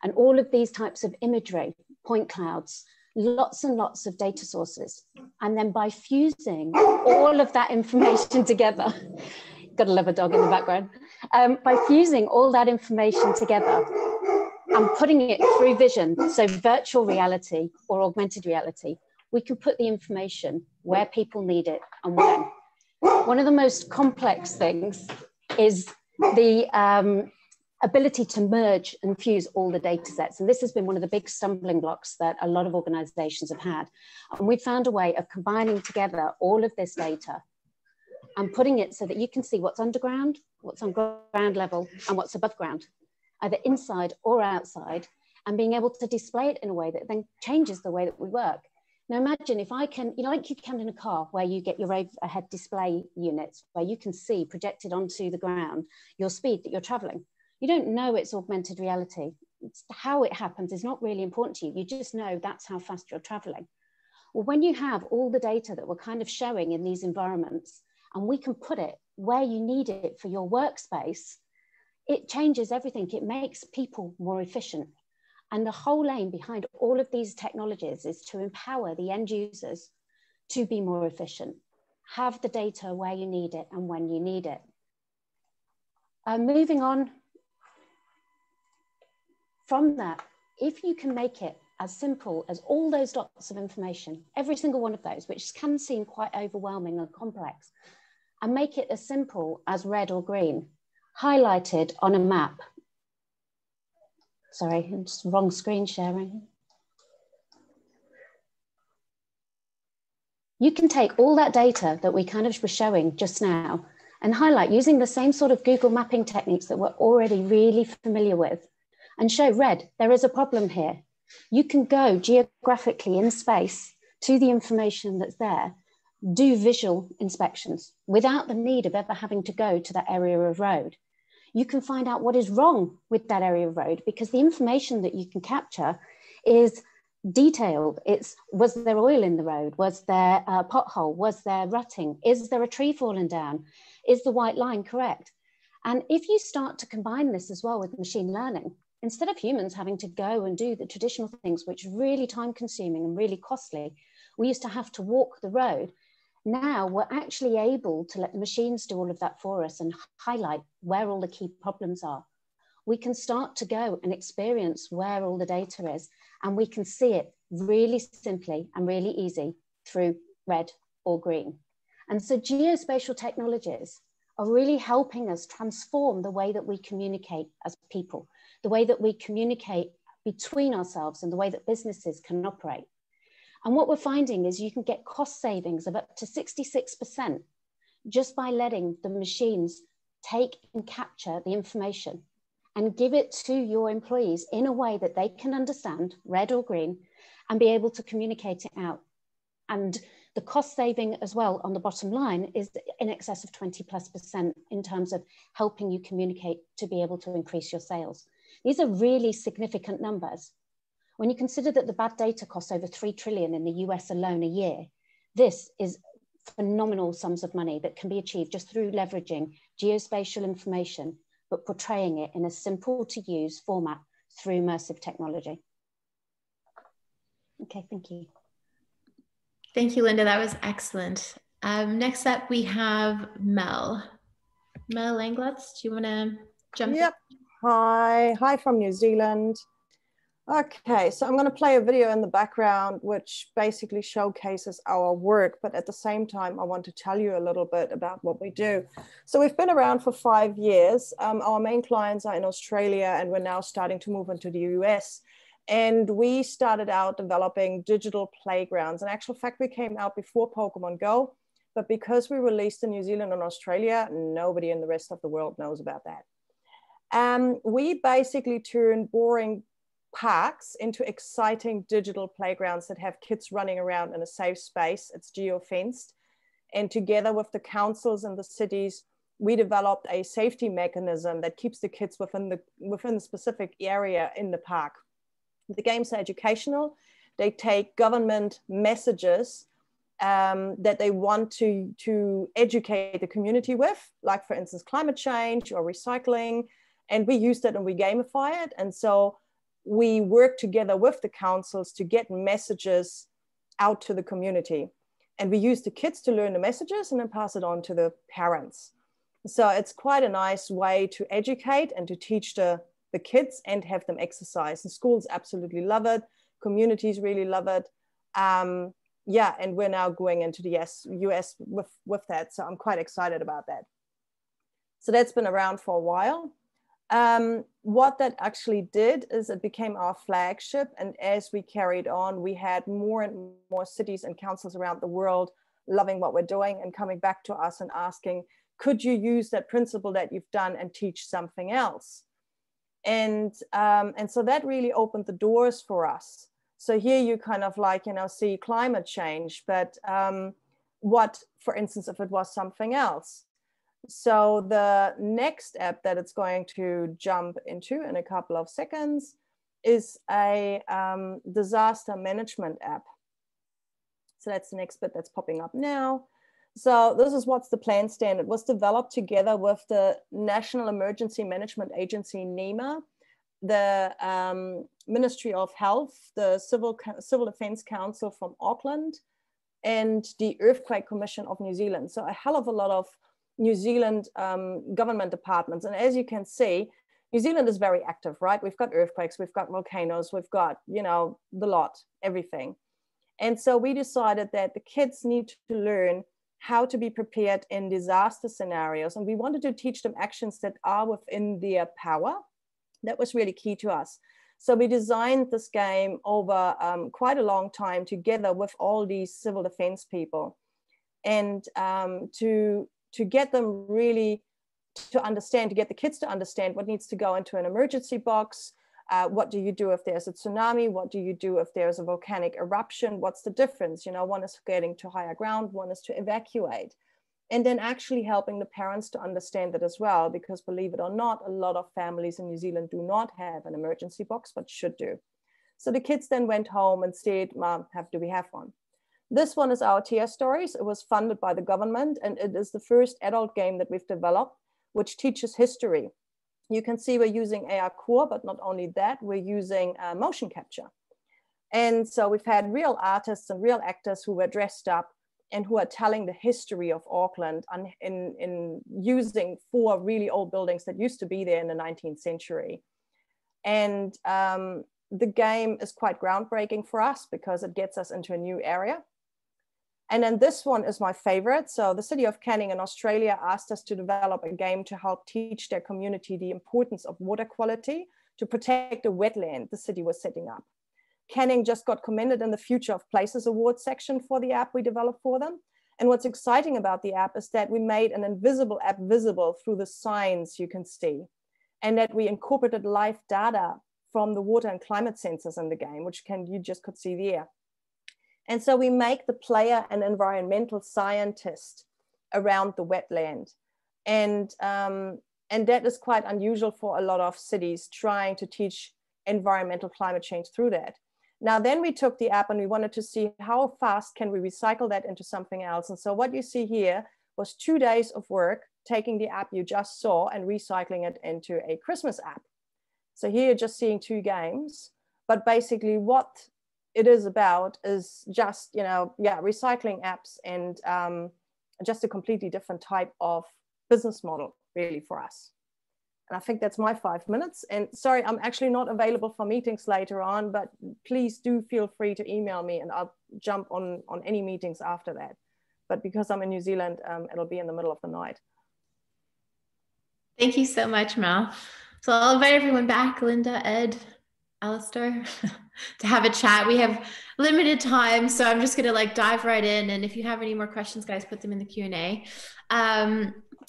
and all of these types of imagery, point clouds, lots and lots of data sources. And then by fusing all of that information together, gotta love a dog in the background. By fusing all that information together and putting it through vision, so virtual reality or augmented reality, we can put the information where people need it and when. One of the most complex things is the ability to merge and fuse all the data sets. And this has been one of the big stumbling blocks that a lot of organizations have had. And we found a way of combining together all of this data and putting it so that you can see what's underground, what's on ground level, and what's above ground, either inside or outside, and being able to display it in a way that then changes the way that we work. Now imagine if I can, you know, like you can in a car where you get your overhead display units, where you can see projected onto the ground your speed that you're traveling. You don't know it's augmented reality. It's how it happens is not really important to you. You just know that's how fast you're traveling. Well, when you have all the data that we're kind of showing in these environments, and we can put it where you need it for your workspace, it changes everything. It makes people more efficient. And the whole aim behind all of these technologies is to empower the end users to be more efficient, have the data where you need it and when you need it. Moving on from that, if you can make it as simple as all those dots of information, every single one of those, which can seem quite overwhelming and complex, and make it as simple as red or green, highlighted on a map. Sorry, I'm just wrong screen sharing. You can take all that data that we kind of were showing just now and highlight using the same sort of Google mapping techniques that we're already really familiar with, and show red, there is a problem here. You can go geographically in space to the information that's there, do visual inspections without the need of ever having to go to that area of road. You can find out what is wrong with that area of road because the information that you can capture is detailed. It's, was there oil in the road? Was there a pothole? Was there rutting? Is there a tree fallen down? Is the white line correct? And if you start to combine this as well with machine learning, instead of humans having to go and do the traditional things, which are really time consuming and really costly, we used to have to walk the road. Now we're actually able to let the machines do all of that for us and highlight where all the key problems are. We can start to go and experience where all the data is, and we can see it really simply and really easy through red or green. And so geospatial technologies are really helping us transform the way that we communicate as people, the way that we communicate between ourselves, and the way that businesses can operate. And what we're finding is you can get cost savings of up to 66% just by letting the machines take and capture the information and give it to your employees in a way that they can understand, red or green, and be able to communicate it out. And the cost saving as well on the bottom line is in excess of 20+% in terms of helping you communicate to be able to increase your sales. These are really significant numbers. When you consider that the bad data costs over $3 trillion in the US alone a year, this is phenomenal sums of money that can be achieved just through leveraging geospatial information, but portraying it in a simple to use format through immersive technology. Okay, thank you. Thank you, Linda, that was excellent. Next up we have Mel. Mel Langlotz, do you wanna jump in? Yep, hi from New Zealand. Okay, so I'm going to play a video in the background, which basically showcases our work, but at the same time, I want to tell you a little bit about what we do. So we've been around for 5 years. Our main clients are in Australia, and we're now starting to move into the US. And we started out developing digital playgrounds. In actual fact, we came out before Pokemon Go, but because we released in New Zealand and Australia, nobody in the rest of the world knows about that. We basically turn boring parks into exciting digital playgrounds that have kids running around in a safe space. It's geo-fenced. And together with the councils and the cities, we developed a safety mechanism that keeps the kids within the specific area in the park. The games are educational. They take government messages that they want to educate the community with, like for instance, climate change or recycling. And we use that and we gamify it. And so we work together with the councils to get messages out to the community. And we use the kids to learn the messages and then pass it on to the parents. So it's quite a nice way to educate and to teach the kids and have them exercise. And schools absolutely love it. Communities really love it. Yeah, and we're now going into the US with that. So I'm quite excited about that. So that's been around for a while. What that actually did is it became our flagship, and as we carried on, we had more and more cities and councils around the world loving what we're doing and coming back to us and asking, could you use that principle that you've done and teach something else? And so that really opened the doors for us. So here you kind of like, you know, see climate change, but what, for instance, if it was something else? So the next app that it's going to jump into in a couple of seconds is a disaster management app. So that's the next bit that's popping up now. So this is what's the plan standard. It was developed together with the National Emergency Management Agency, NEMA, the Ministry of Health, the Civil Defence Council from Auckland, and the Earthquake Commission of New Zealand. So a hell of a lot of New Zealand government departments. And as you can see, New Zealand is very active, right? We've got earthquakes, we've got volcanoes, we've got, you know, the lot, everything. And so we decided that the kids need to learn how to be prepared in disaster scenarios. And we wanted to teach them actions that are within their power. That was really key to us. So we designed this game over quite a long time together with all these civil defense people. And to get them really to understand, to get the kids to understand what needs to go into an emergency box, what do you do if there's a tsunami, what do you do if there's a volcanic eruption, what's the difference? You know, one is getting to higher ground, one is to evacuate. And then actually helping the parents to understand that as well, because believe it or not, a lot of families in New Zealand do not have an emergency box, but should do. So the kids then went home and said, Mom, do we have one? This one is our TS Stories. It was funded by the government, and it is the first adult game that we've developed, which teaches history. You can see we're using AR Core, but not only that, we're using motion capture. And so we've had real artists and real actors who were dressed up and who are telling the history of Auckland in using four really old buildings that used to be there in the 19th century. And the game is quite groundbreaking for us because it gets us into a new area. And then this one is my favorite. So the city of Canning in Australia asked us to develop a game to help teach their community the importance of water quality to protect the wetland the city was setting up. Canning just got commended in the Future of Places Award section for the app we developed for them. And what's exciting about the app is that we made an invisible app visible through the signs you can see, and that we incorporated live data from the water and climate sensors in the game, which you just could see there. And so we make the player an environmental scientist around the wetland. And that is quite unusual for a lot of cities trying to teach environmental climate change through that. Now, then we took the app and we wanted to see how fast can we recycle that into something else. And so what you see here was 2 days of work taking the app you just saw and recycling it into a Christmas app. So here you're just seeing two games, but basically what it is about is just, recycling apps and just a completely different type of business model really for us. And I think that's my 5 minutes. And sorry, I'm actually not available for meetings later on, but please do feel free to email me and I'll jump on any meetings after that. But because I'm in New Zealand, it'll be in the middle of the night. Thank you so much, Mel. So I'll invite everyone back, Linda, Ed, Alastair, to have a chat. We have limited time, so I'm just gonna dive right in. And if you have any more questions, guys, put them in the Q&A.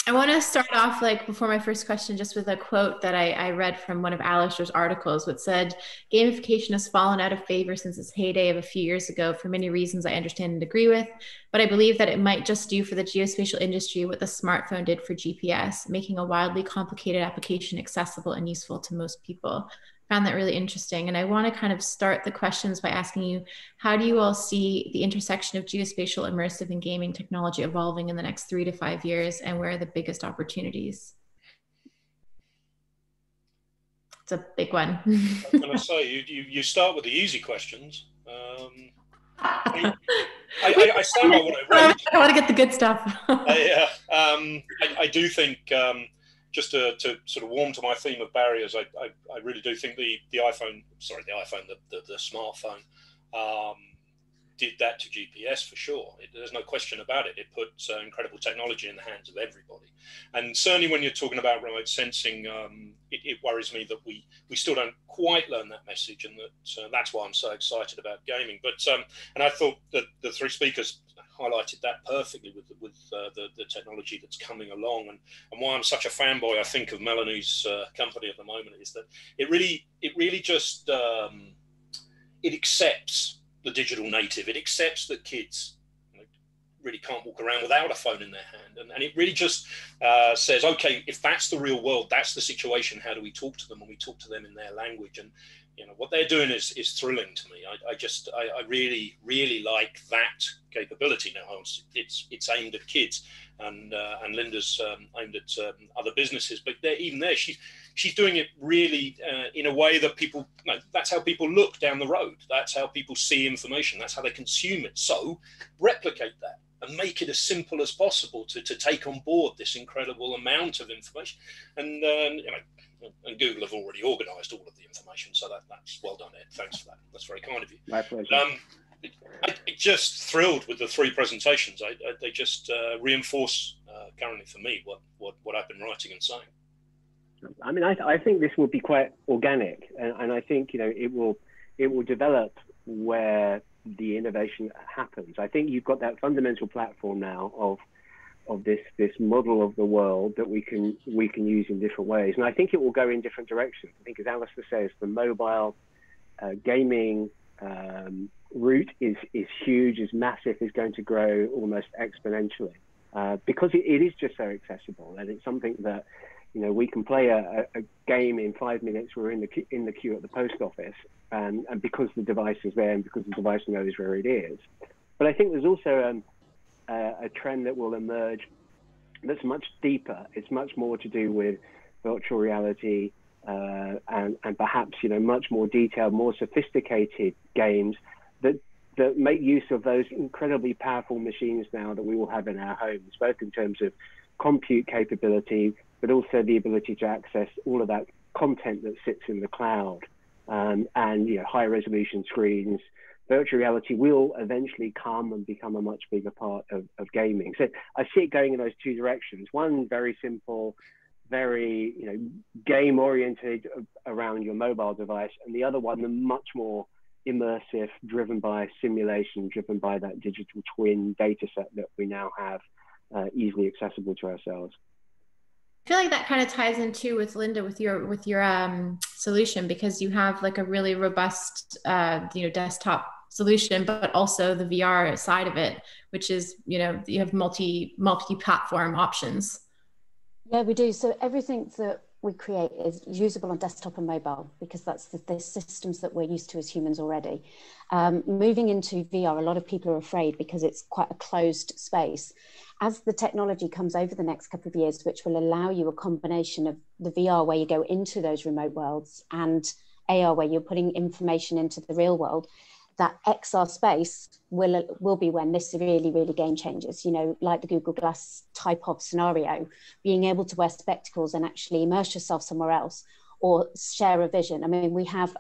I want to start off before my first question, just with a quote that I read from one of Alastair's articles, which said, gamification has fallen out of favor since its heyday of a few years ago for many reasons I understand and agree with, but I believe that it might just do for the geospatial industry what the smartphone did for GPS, making a wildly complicated application accessible and useful to most people. I found that really interesting. And I want to kind of start the questions by asking you, how do you all see the intersection of geospatial, immersive, and gaming technology evolving in the next 3 to 5 years? And where are the biggest opportunities? It's a big one. I was going to say, you start with the easy questions. I stand by what I wrote. I want to get the good stuff. I do think... just to sort of warm to my theme of barriers, I really do think the smartphone did that to GPS for sure. There's no question about it. It puts incredible technology in the hands of everybody. And certainly when you're talking about remote sensing, it worries me that we still don't quite learn that message, and that's why I'm so excited about gaming. But and I thought that the three speakers highlighted that perfectly with the technology that's coming along, and why I'm such a fanboy, I think, of Melanie's company at the moment is that it really just it accepts the digital native. It accepts that kids really can't walk around without a phone in their hand, and it really just says, okay, if that's the real world, that's the situation. How do we talk to them? And we talk to them in their language, and what they're doing is thrilling to me. I really like that capability now. It's aimed at kids, and Linda's aimed at other businesses. But she's doing it really in a way that people. That's how people look down the road. That's how people see information. That's how they consume it. So replicate that and make it as simple as possible to take on board this incredible amount of information. And and Google have already organised all of the information, so that's well done, Ed. Thanks for that. That's very kind of you. My pleasure. I'm just thrilled with the three presentations. They just reinforce currently for me what I've been writing and saying. I mean, I think this will be quite organic, and I think it will develop where the innovation happens. I think you've got that fundamental platform now of this model of the world that we can use in different ways, and I think it will go in different directions. I think, as Alastair says, the mobile gaming route is huge, is massive, is going to grow almost exponentially because it is just so accessible, and it's something that we can play a game in 5 minutes. We're in the queue at the post office, and because the device is there and because the device knows where it is. But I think there's also a trend that will emerge that's much deeper. It's much more to do with virtual reality and perhaps much more detailed, more sophisticated games that that make use of those incredibly powerful machines now that we all have in our homes, both in terms of compute capability, but also the ability to access all of that content that sits in the cloud, and high resolution screens. Virtual reality will eventually come and become a much bigger part of gaming. So I see it going in those two directions. One, very simple, very game oriented around your mobile device, and the other one, the much more immersive, driven by simulation, driven by that digital twin data set that we now have easily accessible to ourselves. I feel like that kind of ties in too with Linda, with your solution, because you have like a really robust desktop solution, but also the VR side of it, which is you have multi-platform options. Yeah, we do. So everything that we create is usable on desktop and mobile, because that's the systems that we're used to as humans already. Moving into VR, a lot of people are afraid because it's quite a closed space. As the technology comes over the next couple of years, which will allow you a combination of the VR where you go into those remote worlds and AR where you're putting information into the real world, that XR space will be when this really game changes, like the Google Glass type of scenario, being able to wear spectacles and actually immerse yourself somewhere else or share a vision. I mean, we have,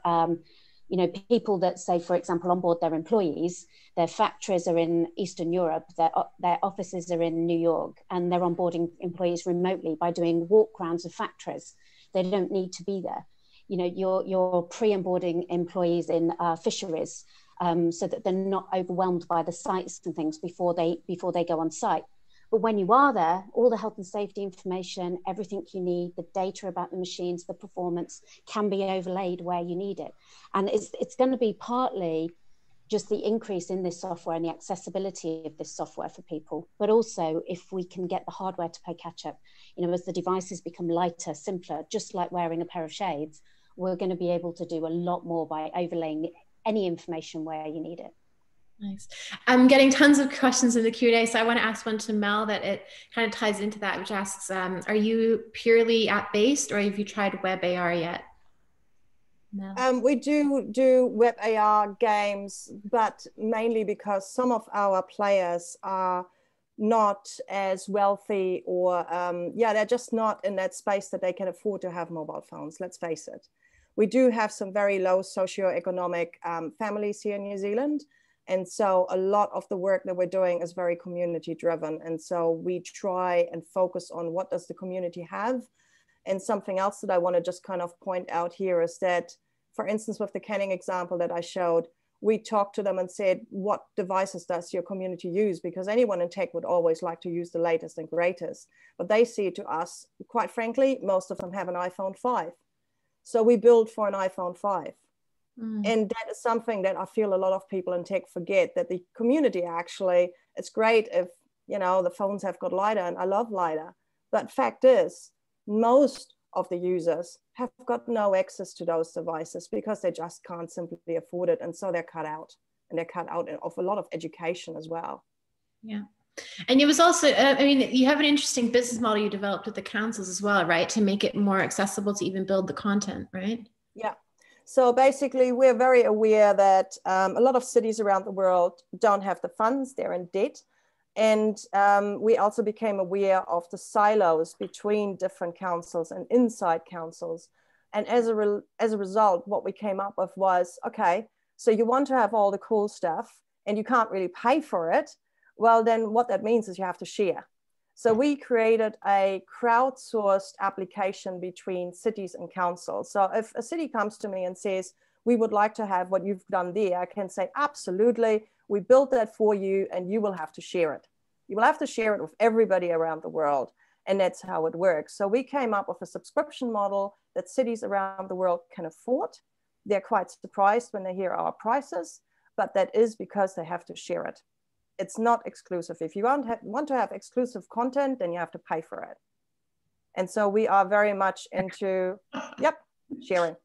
people that say, for example, onboard their employees, their factories are in Eastern Europe, their offices are in New York, and they're onboarding employees remotely by doing walk rounds of factories. They don't need to be there. You're pre-onboarding employees in fisheries, so that they're not overwhelmed by the sites and things before they go on site. But when you are there, all the health and safety information, everything you need, the data about the machines, the performance can be overlaid where you need it. And it's going to be partly just the increase in this software and the accessibility of this software for people, but also if we can get the hardware to play catch up, as the devices become lighter, simpler, just like wearing a pair of shades, we're going to be able to do a lot more by overlaying any information where you need it. Nice. I'm getting tons of questions in the Q&A, so I want to ask one to Mel that it kind of ties into that, which asks, are you purely app-based, or have you tried web AR yet? No. We do web AR games, but mainly because some of our players are not as wealthy, or they're just not in that space that they can afford to have mobile phones, let's face it. We do have some very low socioeconomic families here in New Zealand. And so a lot of the work that we're doing is very community driven. And so we try and focus on what does the community have. And something else that I want to just kind of point out here is that, for instance, with the Canning example that I showed, we talked to them and said, what devices does your community use? Because anyone in tech would always like to use the latest and greatest. But they see to us, quite frankly, most of them have an iPhone 5. So we build for an iPhone 5. Mm. And that is something that I feel a lot of people in tech forget, that the community actually, it's great if, the phones have got LIDAR, and I love LIDAR. But fact is, most of the users have got no access to those devices because they just can't simply afford it. And so they're cut out, and they're cut out of a lot of education as well. Yeah. And it was also, you have an interesting business model you developed with the councils as well, right? To make it more accessible to even build the content, right? Yeah. So basically, we're very aware that a lot of cities around the world don't have the funds, they're in debt. And we also became aware of the silos between different councils and inside councils. And as a result, what we came up with was, okay, so you want to have all the cool stuff and you can't really pay for it. Well, then what that means is you have to share. So we created a crowdsourced application between cities and councils. So if a city comes to me and says, we would like to have what you've done there, I can say, absolutely, we built that for you, and you will have to share it. You will have to share it with everybody around the world. And that's how it works. So we came up with a subscription model that cities around the world can afford. They're quite surprised when they hear our prices, but that is because they have to share it. It's not exclusive. If you want to have exclusive content, then you have to pay for it. And so we are very much into, sharing.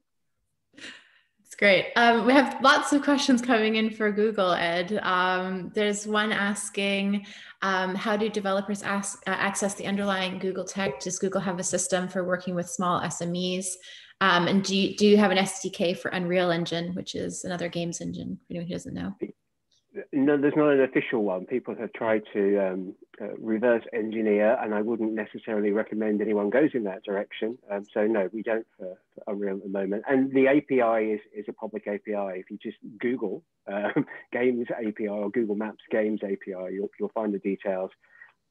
It's great. We have lots of questions coming in for Google, Ed. There's one asking, how do developers access the underlying Google tech? Does Google have a system for working with small SMEs? And do you have an SDK for Unreal Engine, which is another games engine, for anyone who doesn't know? No, there's not an official one. People have tried to reverse engineer, and I wouldn't necessarily recommend anyone goes in that direction. So no, we don't for Unreal at the moment. And the API is a public API. If you just Google Games API or Google Maps Games API, you'll find the details.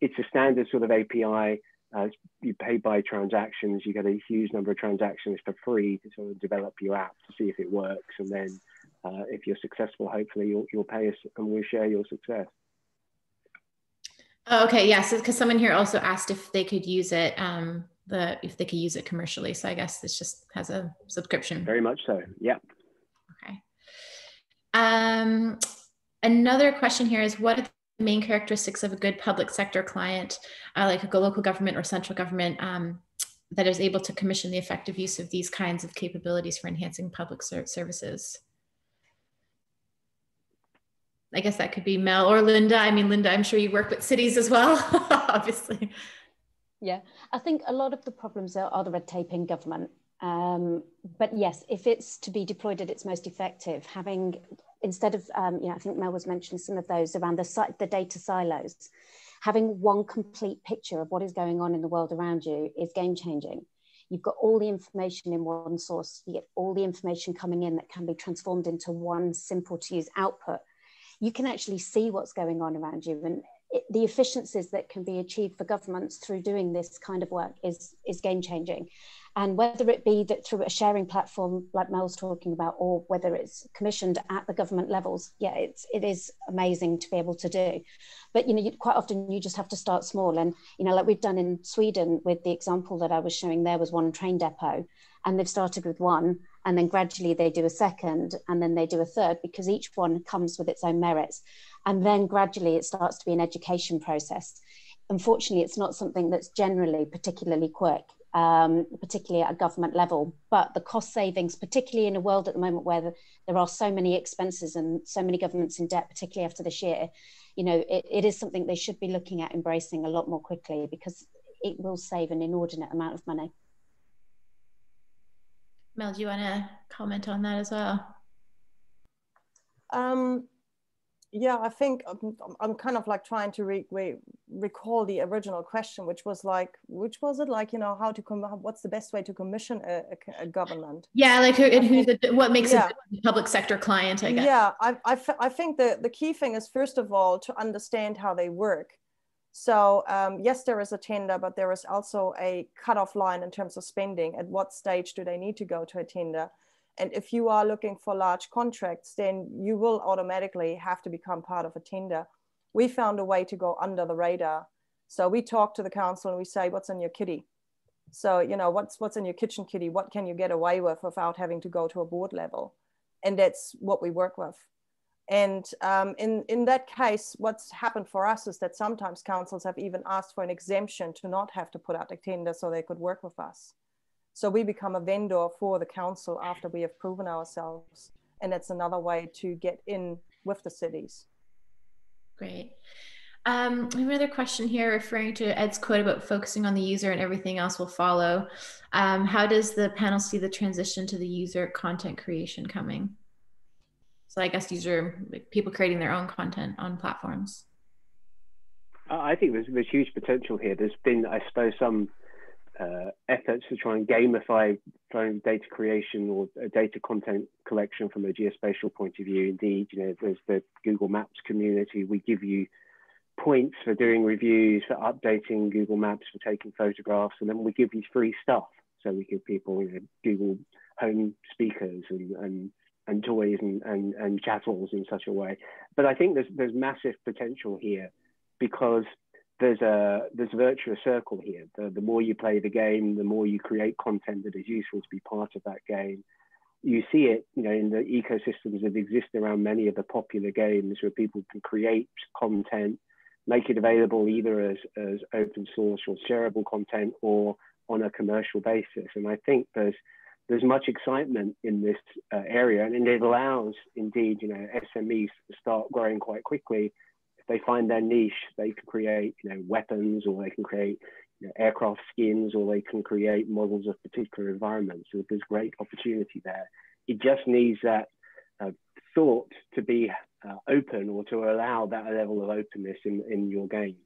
It's a standard sort of API. You pay by transactions. You get a huge number of transactions for free to sort of develop your app to see if it works, and then if you're successful, hopefully you'll pay us and we'll share your success. Oh, okay, yes, yeah, so, because someone here also asked if they could use it, if they could use it commercially. So I guess this just has a subscription. Very much so. Yeah. Okay. Another question here is, what are the main characteristics of a good public sector client, like a local government or central government, that is able to commission the effective use of these kinds of capabilities for enhancing public services? I guess that could be Mel or Linda. I mean, Linda, I'm sure you work with cities as well, obviously. Yeah, I think a lot of the problems are the red tape in government. But yes, if it's to be deployed at its most effective, having, instead of, you know, I think Mel was mentioning some of those around the data silos, having one complete picture of what is going on in the world around you is game changing. You've got all the information in one source, you get all the information coming in that can be transformed into one simple to use output. You can actually see what's going on around you, and the efficiencies that can be achieved for governments through doing this kind of work is game changing. And whether it be that through a sharing platform like Mel's talking about, or whether it's commissioned at the government levels, yeah, it is amazing to be able to do. But you know, quite often you just have to start small, and you know, like we've done in Sweden with the example that I was showing, there was one train depot, and they've started with one, and then gradually they do a second, and then they do a third, because each one comes with its own merits. And then gradually it starts to be an education process. Unfortunately, it's not something that's generally particularly quick, particularly at a government level, but the cost savings, particularly in a world at the moment where there are so many expenses and so many governments in debt, particularly after this year, you know, it is something they should be looking at embracing a lot more quickly, because it will save an inordinate amount of money. Mel, do you want to comment on that as well? Yeah, I think I'm kind of like trying to recall the original question, which was it like, you know, what's the best way to commission a government? Yeah, like what makes a public sector client, I guess. Yeah, I think the key thing is, first of all, to understand how they work. So yes, there is a tender, but there is also a cutoff line in terms of spending. At what stage do they need to go to a tender? And if you are looking for large contracts, then you will automatically have to become part of a tender. We found a way to go under the radar. So we talk to the council and we say, what's in your kitty? So, you know, what's in your kitchen kitty? What can you get away with without having to go to a board level? And that's what we work with. And in that case, what's happened for us is that sometimes councils have even asked for an exemption to not have to put out a tender so they could work with us. So we become a vendor for the council after we have proven ourselves. And that's another way to get in with the cities. Great. I have another question here referring to Ed's quote about focusing on the user and everything else will follow. How does the panel see the transition to the user content creation coming? So I guess these are people creating their own content on platforms. I think there's huge potential here. There's been, I suppose, some efforts to try and gamify data creation or data content collection from a geospatial point of view. Indeed, you know, there's the Google Maps community. We give you points for doing reviews, for updating Google Maps, for taking photographs, and then we give you free stuff. So we give people, you know, Google Home speakers and toys and chattels in such a way. But I think there's massive potential here, because there's a virtuous circle here. The more you play the game, the more you create content that is useful to be part of that game. You see it, you know, in the ecosystems that exist around many of the popular games, where people can create content, make it available either as open source or shareable content or on a commercial basis. And I think there's much excitement in this area, and it allows, indeed, you know, SMEs to start growing quite quickly. If they find their niche, they can create, you know, weapons, or they can create, you know, aircraft skins, or they can create models of particular environments. So there's great opportunity there. It just needs that thought to be open, or to allow that level of openness in your game.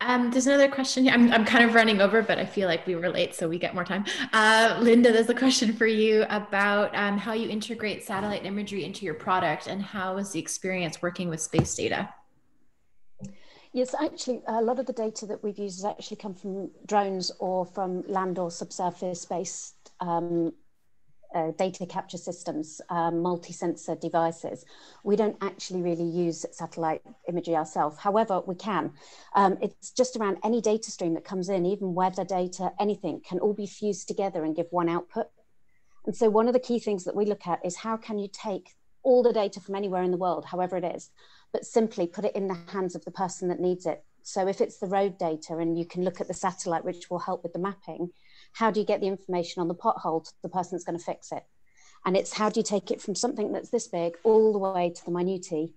There's another question here. I'm kind of running over, but I feel like we were late, so we get more time. Linda, there's a question for you about how you integrate satellite imagery into your product, and how is the experience working with space data? Yes, actually, a lot of the data that we've used has actually come from drones or from land or subsurface based data capture systems, multi-sensor devices. We don't actually really use satellite imagery ourselves. However, we can. It's just around any data stream that comes in, even weather data, anything, can all be fused together and give one output. And so one of the key things that we look at is how can you take all the data from anywhere in the world, however it is, but simply put it in the hands of the person that needs it. So if it's the road data and you can look at the satellite, which will help with the mapping, how do you get the information on the pothole to the person that's going to fix it? And it's how do you take it from something that's this big all the way to the minutiae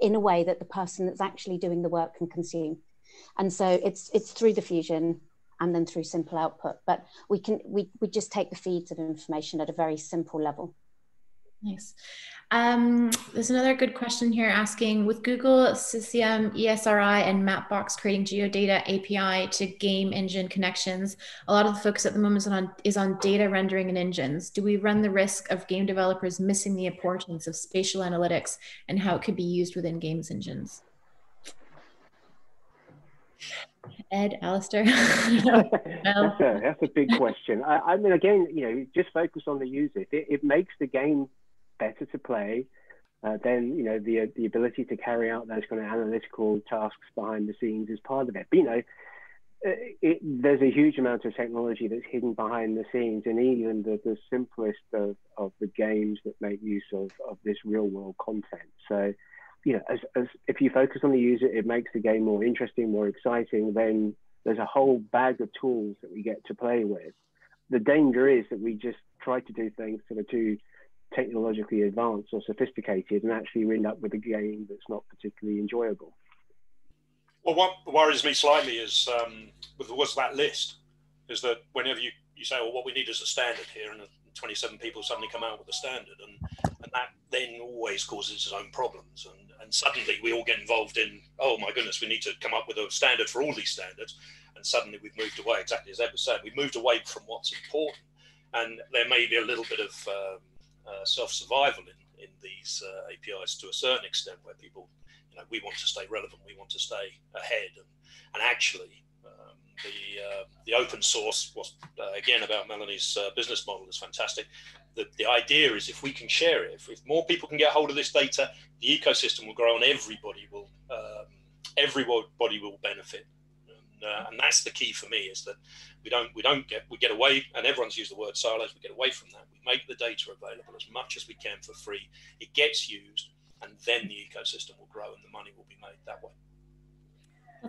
in a way that the person that's actually doing the work can consume. And so it's through the fusion and then through simple output, but we just take the feeds of information at a very simple level. Nice. There's another good question here asking, with Google, SysEM, ESRI, and Mapbox creating geodata API to game engine connections, a lot of the focus at the moment is on data rendering and engines. Do we run the risk of game developers missing the importance of spatial analytics and how it could be used within games engines? Ed, Alastair? That's a big question. I mean, again, you know, just focus on the user. It makes the game better to play, then you know the ability to carry out those kind of analytical tasks behind the scenes is part of it. But you know, there's a huge amount of technology that's hidden behind the scenes, and even the simplest of the games that make use of this real world content. So, you know, as if you focus on the user, it makes the game more interesting, more exciting. Then there's a whole bag of tools that we get to play with. The danger is that we just try to do things that are too technologically advanced or sophisticated, and actually we end up with a game that's not particularly enjoyable. Well, what worries me slightly is with that list is that whenever you say, well, what we need is a standard here, and 27 people suddenly come out with a standard, and that then always causes its own problems, and suddenly we all get involved in, oh my goodness, we need to come up with a standard for all these standards, and suddenly we've moved away, exactly as Ed was saying, we've moved away from what's important, and there may be a little bit of self-survival in these APIs to a certain extent, where people, you know, we want to stay relevant, we want to stay ahead, and actually the open source, again about Melanie's business model, is fantastic. The idea is if we can share it, if more people can get hold of this data, the ecosystem will grow and everybody will benefit. And that's the key for me, is that we get away, and everyone's used the word silos, we get away from that. We make the data available as much as we can for free. It gets used, and then the ecosystem will grow and the money will be made that way.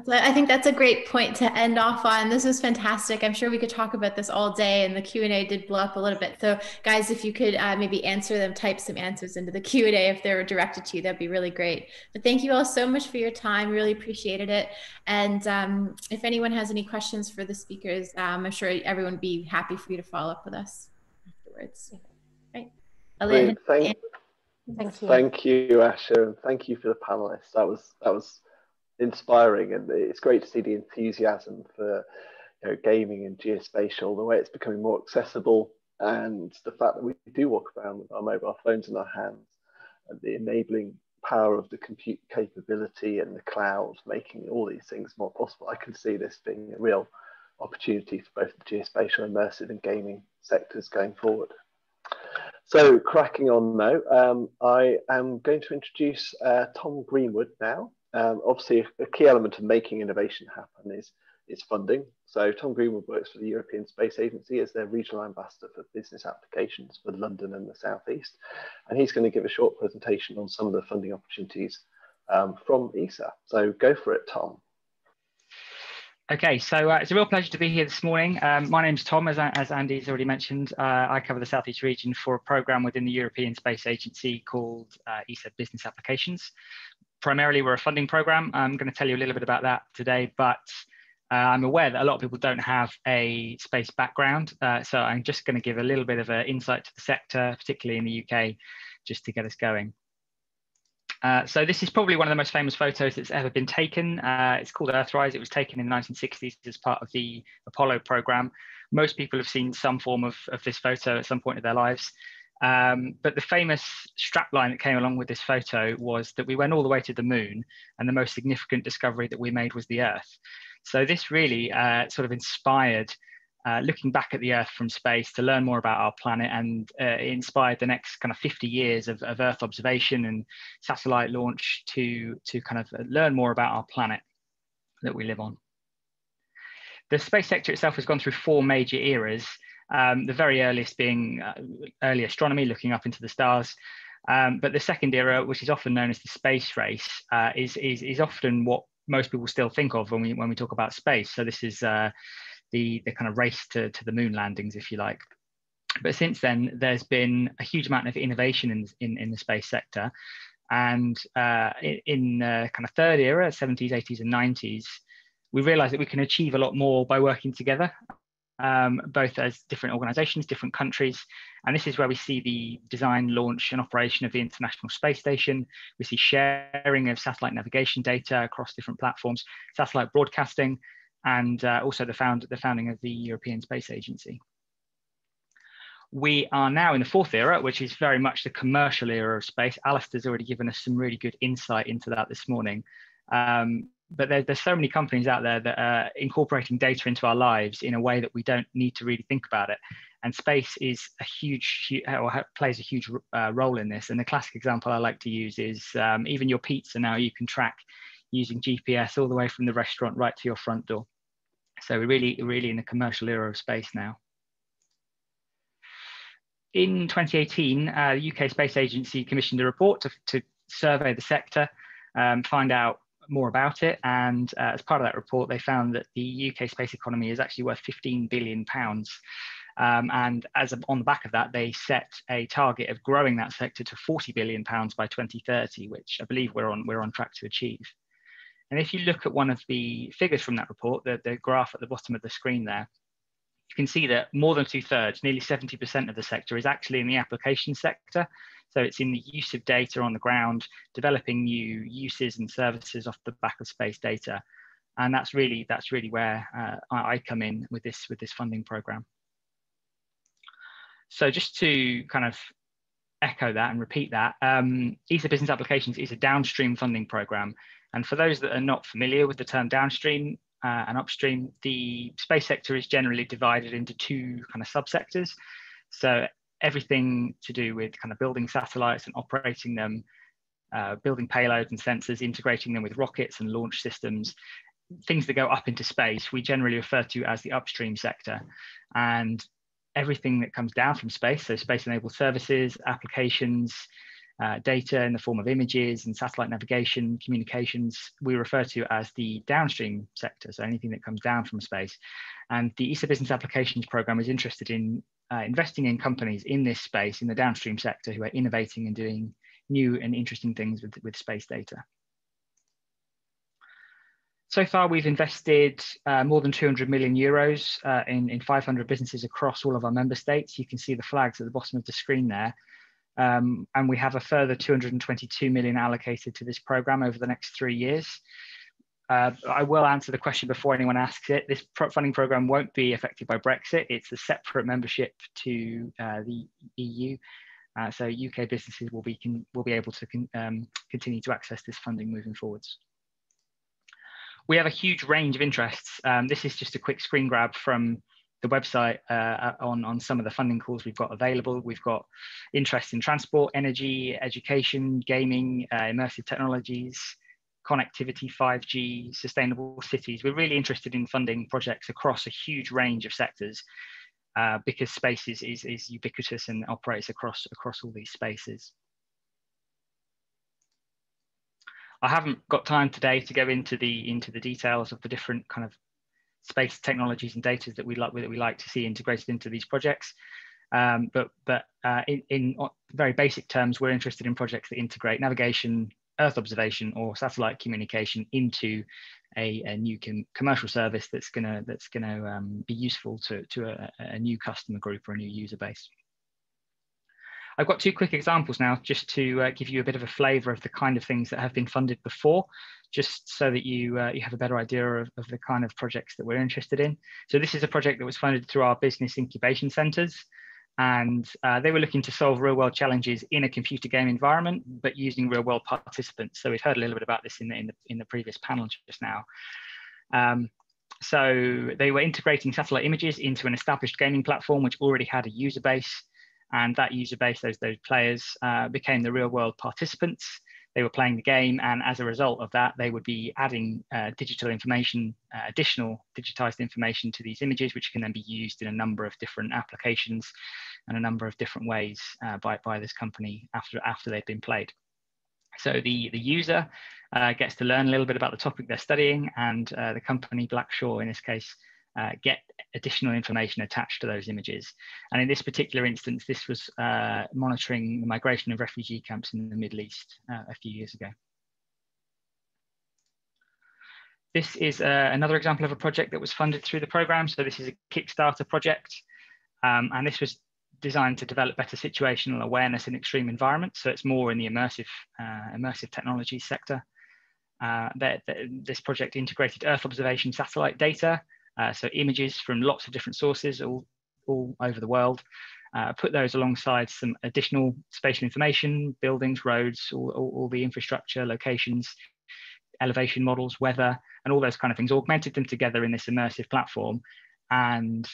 I think that's a great point to end off on. This was fantastic. I'm sure we could talk about this all day, and the Q&A did blow up a little bit. So guys, if you could maybe answer them, type some answers into the Q&A if they were directed to you, that'd be really great. But thank you all so much for your time. Really appreciated it. And if anyone has any questions for the speakers, I'm sure everyone would be happy for you to follow up with us afterwards. Right. Great. Thank you. Thank you, Asha. Thank you for the panelists. That was inspiring, and it's great to see the enthusiasm for, you know, gaming and geospatial, the way it's becoming more accessible, and the fact that we do walk around with our mobile phones in our hands, and the enabling power of the compute capability and the cloud making all these things more possible. I can see this being a real opportunity for both the geospatial, immersive and gaming sectors going forward. So cracking on now, I am going to introduce Tom Greenwood now. Obviously, a key element of making innovation happen is funding. So Tom Greenwood works for the European Space Agency as their regional ambassador for business applications for London and the Southeast. And he's going to give a short presentation on some of the funding opportunities from ESA. So go for it, Tom. Okay, so it's a real pleasure to be here this morning. My name's Tom, as Andy's already mentioned. I cover the Southeast region for a programme within the European Space Agency called ESA Business Applications. Primarily, we're a funding programme. I'm going to tell you a little bit about that today, but I'm aware that a lot of people don't have a space background, so I'm just going to give a little bit of an insight to the sector, particularly in the UK, just to get us going. So this is probably one of the most famous photos that's ever been taken. It's called Earthrise. It was taken in the 1960s as part of the Apollo program. Most people have seen some form of this photo at some point of their lives. But the famous strapline that came along with this photo was that we went all the way to the moon, and the most significant discovery that we made was the Earth. So this really sort of inspired looking back at the Earth from space to learn more about our planet, and it inspired the next kind of 50 years of Earth observation and satellite launch to kind of learn more about our planet that we live on. The space sector itself has gone through four major eras, the very earliest being early astronomy, looking up into the stars. But the second era, which is often known as the space race, is often what most people still think of when we talk about space. So this is the kind of race to the moon landings, if you like. But since then, there's been a huge amount of innovation in the space sector. And in the kind of third era, 70s, 80s and 90s, we realized that we can achieve a lot more by working together, both as different organizations, different countries. And this is where we see the design, launch and operation of the International Space Station. We see sharing of satellite navigation data across different platforms, satellite broadcasting, and also the founding of the European Space Agency. We are now in the fourth era, which is very much the commercial era of space. Alastair's already given us some really good insight into that this morning. But there's so many companies out there that are incorporating data into our lives in a way that we don't need to really think about it. And space is a huge, or plays a huge role in this. And the classic example I like to use is even your pizza now you can track using GPS all the way from the restaurant right to your front door. So we're really in the commercial era of space now. In 2018, the UK Space Agency commissioned a report to survey the sector, find out more about it. And as part of that report, they found that the UK space economy is actually worth £15 billion. And as on the back of that, they set a target of growing that sector to £40 billion by 2030, which I believe we're on track to achieve. And if you look at one of the figures from that report, the graph at the bottom of the screen there, you can see that more than 2/3, nearly 70% of the sector is actually in the application sector. So it's in the use of data on the ground, developing new uses and services off the back of space data. And that's really where I come in with this funding program. So just to kind of echo that and repeat that, ESA Business Applications is a downstream funding program. And for those that are not familiar with the term downstream and upstream, the space sector is generally divided into two kind of subsectors. So everything to do with kind of building satellites and operating them, building payloads and sensors, integrating them with rockets and launch systems, things that go up into space, we generally refer to as the upstream sector. And everything that comes down from space, so space-enabled services, applications, data in the form of images and satellite navigation, communications, we refer to as the downstream sector, so anything that comes down from space. And the ESA Business Applications Programme is interested in investing in companies in this space, in the downstream sector, who are innovating and doing new and interesting things with space data. So far, we've invested more than €200 million in 500 businesses across all of our member states. You can see the flags at the bottom of the screen there. And we have a further £222 million allocated to this program over the next 3 years. I will answer the question before anyone asks it. This funding program won't be affected by Brexit. It's a separate membership to the EU. So UK businesses will be able to continue to access this funding moving forwards. We have a huge range of interests. This is just a quick screen grab from the website on some of the funding calls we've got available. We've got interest in transport, energy, education, gaming, immersive technologies, connectivity, 5G, sustainable cities. We're really interested in funding projects across a huge range of sectors because space is ubiquitous and operates across all these spaces. I haven't got time today to go into the details of the different kind of space technologies and data that we like to see integrated into these projects. But in very basic terms, we're interested in projects that integrate navigation, Earth observation, or satellite communication into a new commercial service that's gonna be useful to a new customer group or a new user base. I've got two quick examples now just to give you a bit of a flavour of the kind of things that have been funded before, just so that you, you have a better idea of the kind of projects that we're interested in. So this is a project that was funded through our business incubation centres, and they were looking to solve real world challenges in a computer game environment, but using real world participants. So we've heard a little bit about this in the previous panel just now. So they were integrating satellite images into an established gaming platform, which already had a user base. And that user base, those players, became the real world participants. They were playing the game, and as a result of that, they would be adding digital information, additional digitized information to these images, which can then be used in a number of different applications and a number of different ways by this company after they've been played. So the user gets to learn a little bit about the topic they're studying, and the company, Blackshaw in this case, get additional information attached to those images. And in this particular instance, this was monitoring the migration of refugee camps in the Middle East a few years ago. This is another example of a project that was funded through the program. So this is a Kickstarter project, and this was designed to develop better situational awareness in extreme environments. So it's more in the immersive technology sector. This project integrated Earth observation satellite data, so images from lots of different sources all over the world, put those alongside some additional spatial information, buildings, roads, all the infrastructure, locations, elevation models, weather, and all those kind of things, augmented them together in this immersive platform, and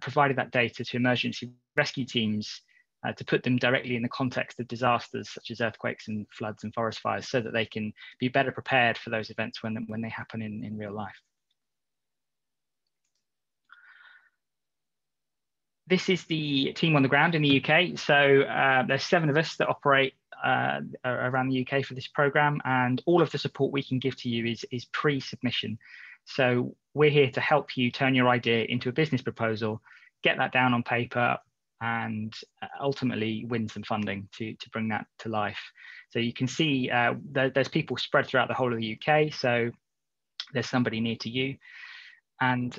provided that data to emergency rescue teams to put them directly in the context of disasters such as earthquakes and floods and forest fires, so that they can be better prepared for those events when they happen in real life. This is the team on the ground in the UK. So there's 7 of us that operate around the UK for this programme, and all of the support we can give to you is pre-submission. So we're here to help you turn your idea into a business proposal, get that down on paper, and ultimately win some funding to bring that to life. So you can see there's people spread throughout the whole of the UK, so there's somebody near to you. And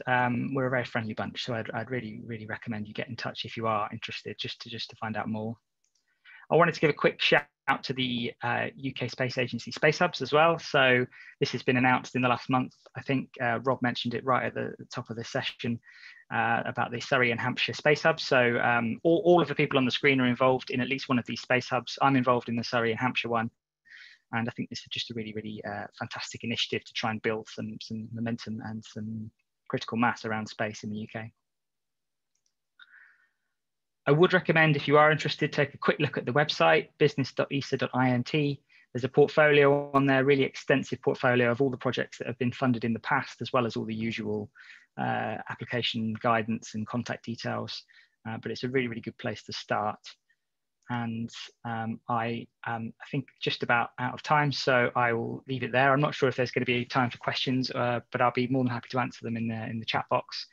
we're a very friendly bunch, so I'd really, really recommend you get in touch if you are interested, just to find out more. I wanted to give a quick shout out to the UK Space Agency Space Hubs as well. So this has been announced in the last month. I think Rob mentioned it right at the top of the session about the Surrey and Hampshire Space Hubs. So all of the people on the screen are involved in at least one of these Space Hubs. I'm involved in the Surrey and Hampshire one. And I think this is just a really, really fantastic initiative to try and build some momentum and some critical mass around space in the UK. I would recommend, if you are interested, take a quick look at the website, business.esa.int. There's a portfolio on there, really extensive portfolio of all the projects that have been funded in the past, as well as all the usual application guidance and contact details. But it's a really, really good place to start. And I think just about out of time, so I will leave it there. I'm not sure if there's going to be time for questions, but I'll be more than happy to answer them in the chat box,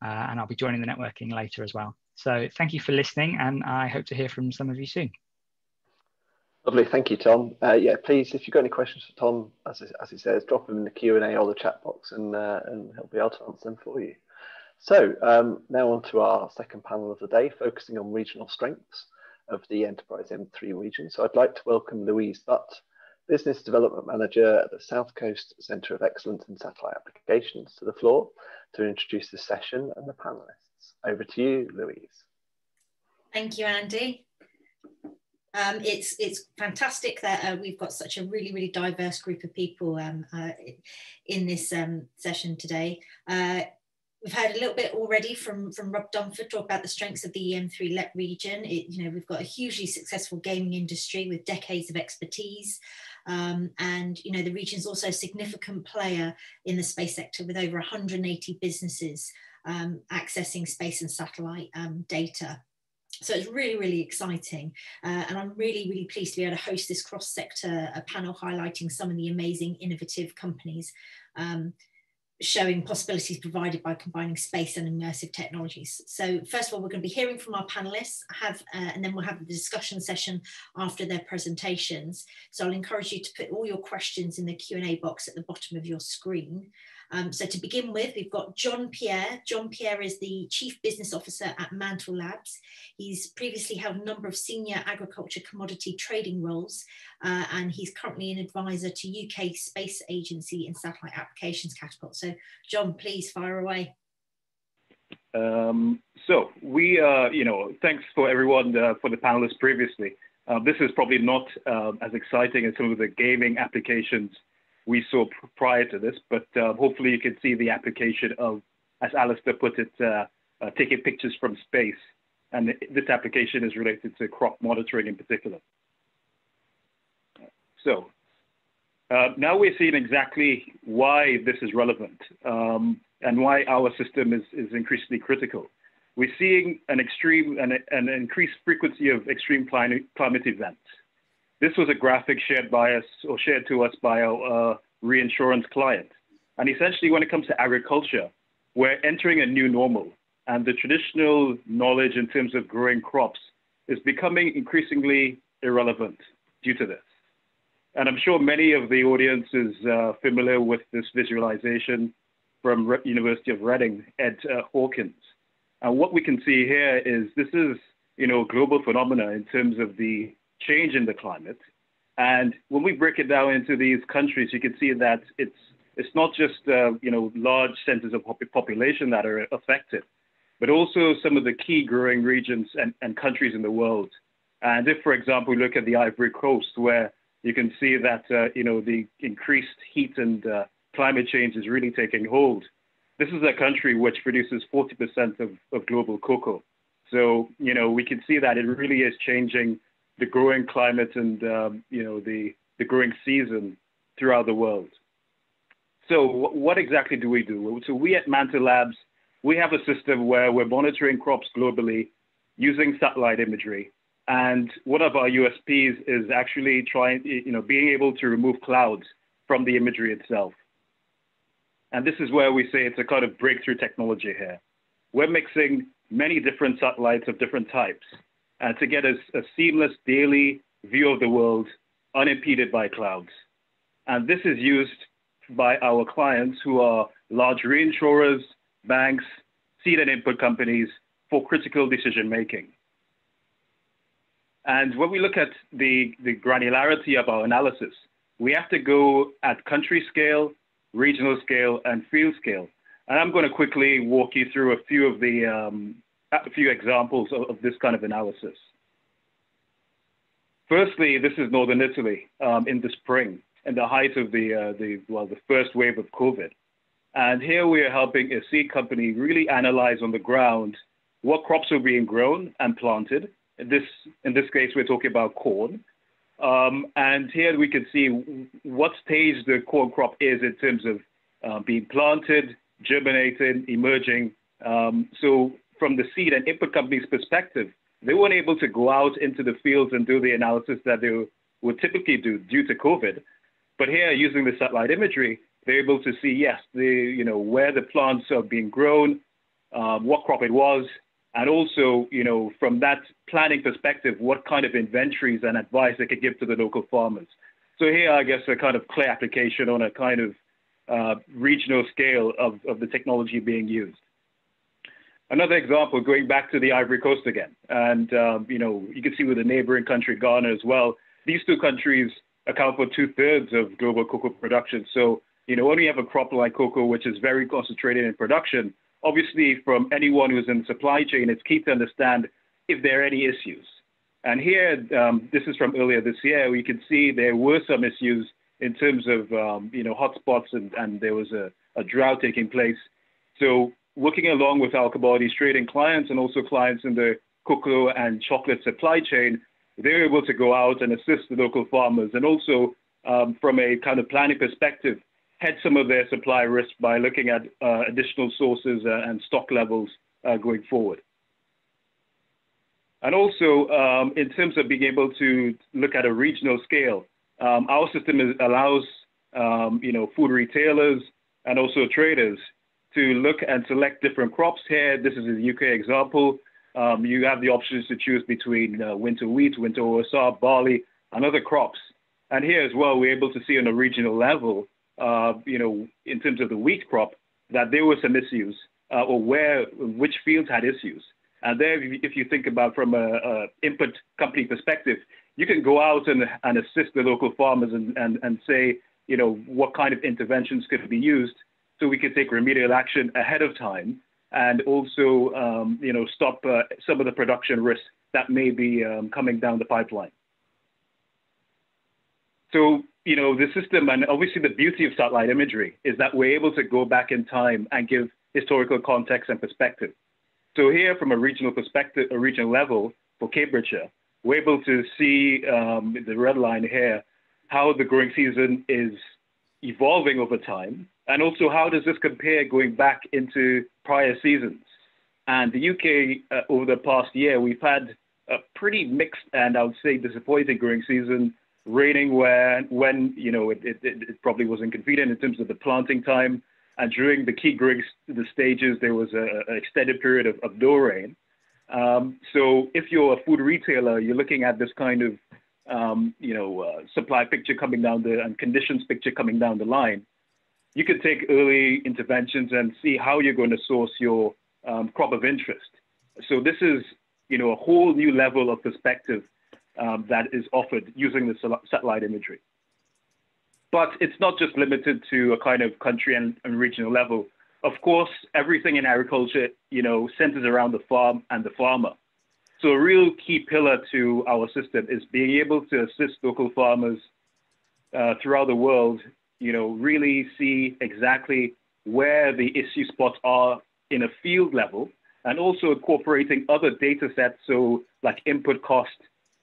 and I'll be joining the networking later as well. So thank you for listening, and I hope to hear from some of you soon. Lovely, thank you, Tom. Yeah, please, if you've got any questions for Tom, as he says, drop them in the Q&A or the chat box, and he'll be able to answer them for you. So now on to our second panel of the day, focusing on regional strengths of the Enterprise M3 region. So I'd like to welcome Louise Butt, Business Development Manager at the South Coast Centre of Excellence in Satellite Applications, to the floor to introduce the session and the panellists. Over to you, Louise. Thank you, Andy. It's fantastic that we've got such a really, really diverse group of people in this session today. We've heard a little bit already from Rob Dunford talk about the strengths of the EM3 LEP region. We've got a hugely successful gaming industry with decades of expertise. And, the region's also a significant player in the space sector with over 180 businesses accessing space and satellite data. So it's really, really exciting. And I'm really, really pleased to be able to host this cross-sector panel highlighting some of the amazing innovative companies showing possibilities provided by combining space and immersive technologies. So first of all, we're going to be hearing from our panelists, and then we'll have the discussion session after their presentations. So I'll encourage you to put all your questions in the Q&A box at the bottom of your screen. So to begin with, we've got John Pierre. John Pierre is the Chief Business Officer at Mantle Labs. He's previously held a number of senior agriculture commodity trading roles, and he's currently an advisor to UK Space Agency in Satellite Applications Catapult. So John, please fire away. So we, thanks for everyone for the panelists previously. This is probably not as exciting as some of the gaming applications we saw prior to this, but hopefully you can see the application of, as Alastair put it, taking pictures from space. And this application is related to crop monitoring in particular. So now we're seeing exactly why this is relevant and why our system is increasingly critical. We're seeing an increased frequency of extreme climate events. This was a graphic shared to us by our reinsurance client. And essentially when it comes to agriculture, we're entering a new normal, and the traditional knowledge in terms of growing crops is becoming increasingly irrelevant due to this. And I'm sure many of the audience is familiar with this visualization from University of Reading, Ed Hawkins. And what we can see here is this is, a global phenomena in terms of the change in the climate. And when we break it down into these countries, you can see that it's not just large centers of population that are affected, but also some of the key growing regions and countries in the world. And if, for example, we look at the Ivory Coast, where you can see that the increased heat and climate change is really taking hold. This is a country which produces 40% of global cocoa. So we can see that it really is changing the growing climate and the growing season throughout the world. So what exactly do we do? So we at Mantle Labs, we have a system where we're monitoring crops globally using satellite imagery. And one of our USPs is actually being able to remove clouds from the imagery itself. And this is where we say it's a kind of breakthrough technology here. We're mixing many different satellites of different types to get a seamless daily view of the world unimpeded by clouds. And this is used by our clients who are large reinsurers, banks, seed and input companies for critical decision making. And when we look at the granularity of our analysis, we have to go at country scale, regional scale, and field scale. And I'm going to quickly walk you through a few of the a few examples of this kind of analysis. Firstly, this is northern Italy in the spring and the height of the first wave of COVID. And here we are helping a seed company really analyze on the ground what crops are being grown and planted. In this case, we're talking about corn. And here we can see what stage the corn crop is in terms of being planted, germinated, emerging. So from the seed and input company's perspective, they weren't able to go out into the fields and do the analysis that they would typically do due to COVID. But here, using the satellite imagery, they're able to see, yes, where the plants are being grown, what crop it was, and also, from that planning perspective, what kind of inventories and advice they could give to the local farmers. So here, I guess, a kind of clear application on a kind of regional scale of the technology being used. Another example, going back to the Ivory Coast again, and you can see with the neighboring country, Ghana as well, these two countries account for 2/3 of global cocoa production. So, when you have a crop like cocoa, which is very concentrated in production, obviously, from anyone who's in the supply chain, it's key to understand if there are any issues. And here, this is from earlier this year, we can see there were some issues in terms of, hotspots, and there was a drought taking place. So working along with our commodities trading clients and also clients in the cocoa and chocolate supply chain, they were able to go out and assist the local farmers, and also from a kind of planning perspective, had some of their supply risk by looking at additional sources and stock levels going forward. And also, in terms of being able to look at a regional scale, our system allows food retailers, and also traders to look and select different crops here. This is a UK example. You have the options to choose between winter wheat, winter osa, barley, and other crops. And here as well, we're able to see on a regional level, in terms of the wheat crop, that there were some issues which fields had issues. And there, if you think about from an input company perspective, you can go out and assist the local farmers and say, what kind of interventions could be used so we could take remedial action ahead of time and also, stop some of the production risks that may be coming down the pipeline. So, the system, and obviously the beauty of satellite imagery is that we're able to go back in time and give historical context and perspective. So here, from a regional perspective, a regional level for Cambridgeshire, we're able to see the red line here, how the growing season is evolving over time, and also how does this compare going back into prior seasons. And the UK, over the past year, we've had a pretty mixed and I would say disappointing growing season, raining when it probably was inconvenient in terms of the planting time. And during the key growing stages, there was an extended period of no rain. So if you're a food retailer, you're looking at this kind of, supply picture coming down and conditions picture coming down the line. You could take early interventions and see how you're going to source your crop of interest. So this is, a whole new level of perspective that is offered using the satellite imagery. But it's not just limited to a kind of country and regional level. Of course, everything in agriculture, centers around the farm and the farmer. So a real key pillar to our system is being able to assist local farmers throughout the world, really see exactly where the issue spots are in a field level, and also incorporating other data sets, so like input cost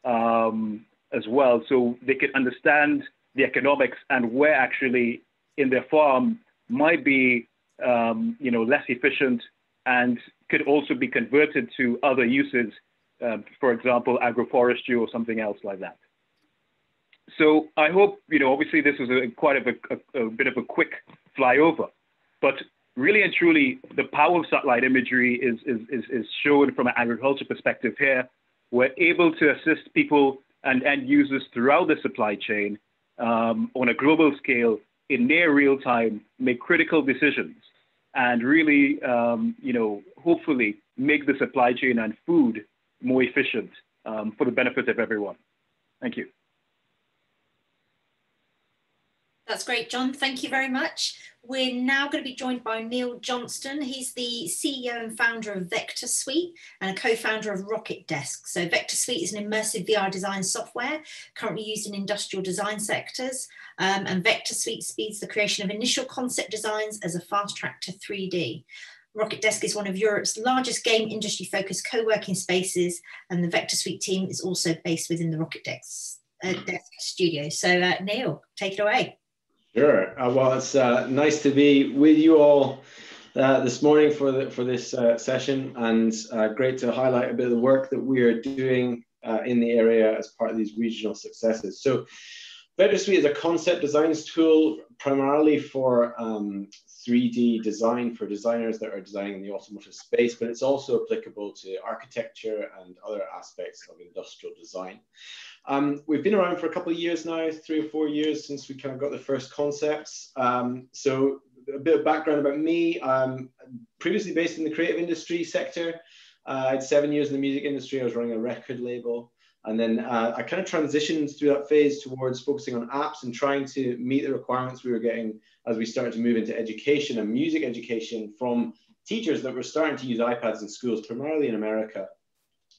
as well, so they can understand the economics and where actually in their farm might be, less efficient and could also be converted to other uses, for example, agroforestry or something else like that. So I hope, obviously this was quite a bit of a quick flyover, but really and truly the power of satellite imagery is shown from an agriculture perspective here. We're able to assist people and end users throughout the supply chain on a global scale in near real time, make critical decisions and really, hopefully make the supply chain and food more efficient for the benefit of everyone. Thank you. That's great, John. Thank you very much. We're now going to be joined by Neil Johnston. He's the CEO and founder of Vector Suite and a co-founder of Rocket Desk. So Vector Suite is an immersive VR design software currently used in industrial design sectors. And Vector Suite speeds the creation of initial concept designs as a fast track to 3D. Rocket Desk is one of Europe's largest game industry-focused co-working spaces, and the Vector Suite team is also based within the Rocket Desk, Desk studio. So Neil, take it away. Sure. Well, it's nice to be with you all this morning for this session, and great to highlight a bit of the work that we are doing in the area as part of these regional successes. So, Vector Suite is a concept design tool primarily for 3D design for designers that are designing in the automotive space, but it's also applicable to architecture and other aspects of industrial design. We've been around for a couple of years now, 3 or 4 years since we kind of got the first concepts. So a bit of background about me. I'm previously based in the creative industry sector. I had 7 years in the music industry. I was running a record label. And then I kind of transitioned through that phase towards focusing on apps and trying to meet the requirements we were getting as we started to move into education and music education from teachers that were starting to use iPads in schools, primarily in America,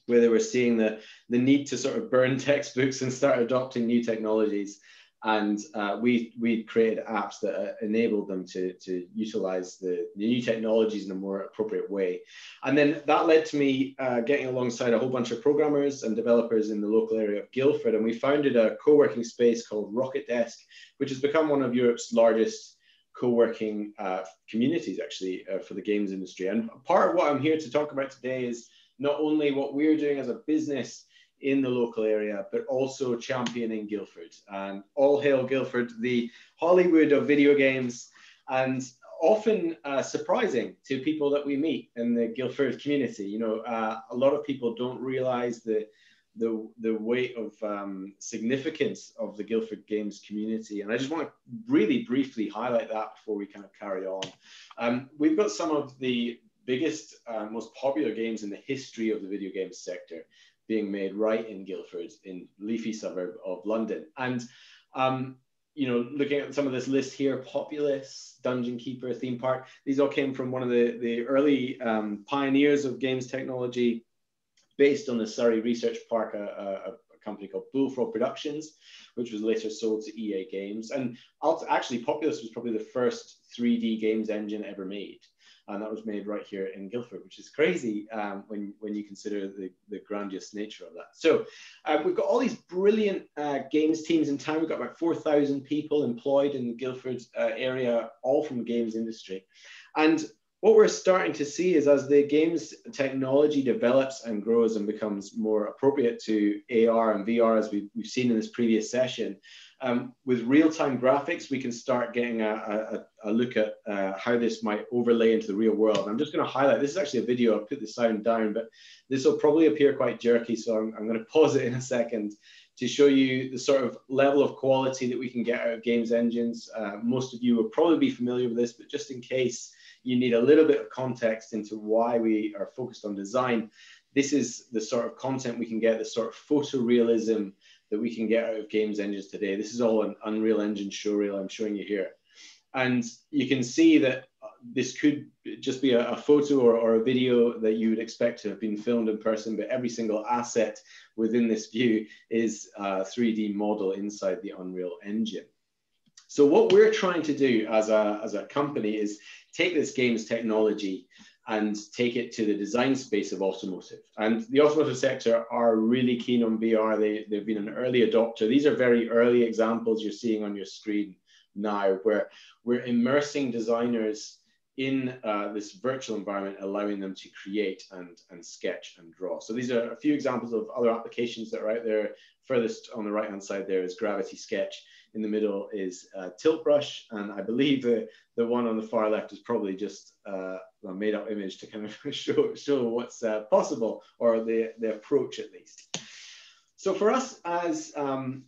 where they were seeing the need to sort of burn textbooks and start adopting new technologies. And we created apps that enabled them to utilize the new technologies in a more appropriate way. And then that led to me getting alongside a whole bunch of programmers and developers in the local area of Guildford. And we founded a co-working space called Rocket Desk, which has become one of Europe's largest co-working communities, actually, for the games industry. And part of what I'm here to talk about today is not only what we're doing as a business in the local area, but also championing Guildford. And all hail Guildford, the Hollywood of video games, and often surprising to people that we meet in the Guildford community. You know, a lot of people don't realize the weight of significance of the Guildford Games community. And I just want to really briefly highlight that before we kind of carry on. We've got some of the biggest, most popular games in the history of the video games sector being made right in Guildford, in leafy suburb of London. And, you know, looking at some of this list here, Populous, Dungeon Keeper, Theme Park, these all came from one of the early pioneers of games technology, based on the Surrey Research Park, a company called Bullfrog Productions, which was later sold to EA Games. And actually, Populous was probably the first 3D games engine ever made. And that was made right here in Guildford, which is crazy when you consider the grandiose nature of that. So we've got all these brilliant games teams in town. We've got about 4,000 people employed in the Guildford area, all from the games industry. And what we're starting to see is, as the games technology develops and grows and becomes more appropriate to AR and VR, as we've seen in this previous session, with real-time graphics, we can start getting a look at how this might overlay into the real world. And I'm just going to highlight, this is actually a video, I'll put the sound down, but this will probably appear quite jerky, so I'm going to pause it in a second to show you the sort of level of quality that we can get out of games engines. Most of you will probably be familiar with this, but just in case you need a little bit of context into why we are focused on design, this is the sort of content we can get, the sort of photorealism that we can get out of games engines today. This is all an Unreal Engine showreel I'm showing you here. And you can see that this could just be a photo or a video that you would expect to have been filmed in person, but every single asset within this view is a 3D model inside the Unreal Engine. So what we're trying to do as a company is take this games technology and take it to the design space of automotive. And the automotive sector are really keen on VR. They've been an early adopter. These are very early examples you're seeing on your screen now, where we're immersing designers in this virtual environment, allowing them to create and sketch and draw. So these are a few examples of other applications that are out there. Furthest on the right-hand side there is Gravity Sketch. In the middle is Tilt Brush, and I believe the one on the far left is probably just a made-up image to kind of show what's possible, or the approach at least. So for us, as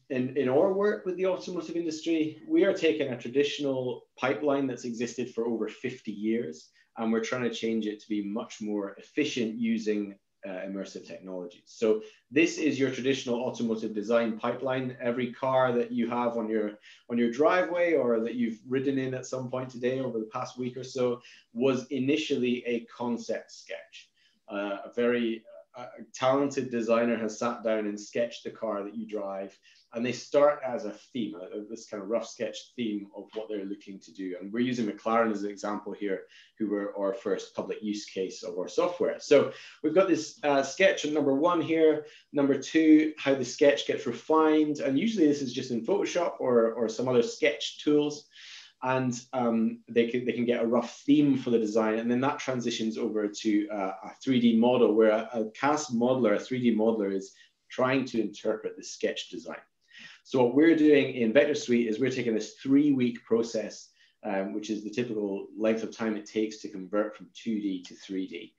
in our work with the automotive industry, we are taking a traditional pipeline that's existed for over 50 years, and we're trying to change it to be much more efficient using immersive technologies. So this is your traditional automotive design pipeline. Every car that you have on your driveway, or that you've ridden in at some point today over the past week or so, was initially a concept sketch. A very talented designer has sat down and sketched the car that you drive, and they start as a theme, this kind of rough sketch theme of what they're looking to do. And we're using McLaren as an example here, who were our first public use case of our software. So we've got this sketch of number one here, number two, how the sketch gets refined. And usually this is just in Photoshop or some other sketch tools. And they can get a rough theme for the design, and then that transitions over to a 3D model, where a CAS modeler, a 3D modeler, is trying to interpret the sketch design. So what we're doing in Vector Suite is we're taking this 3-week process, which is the typical length of time it takes to convert from 2D to 3D.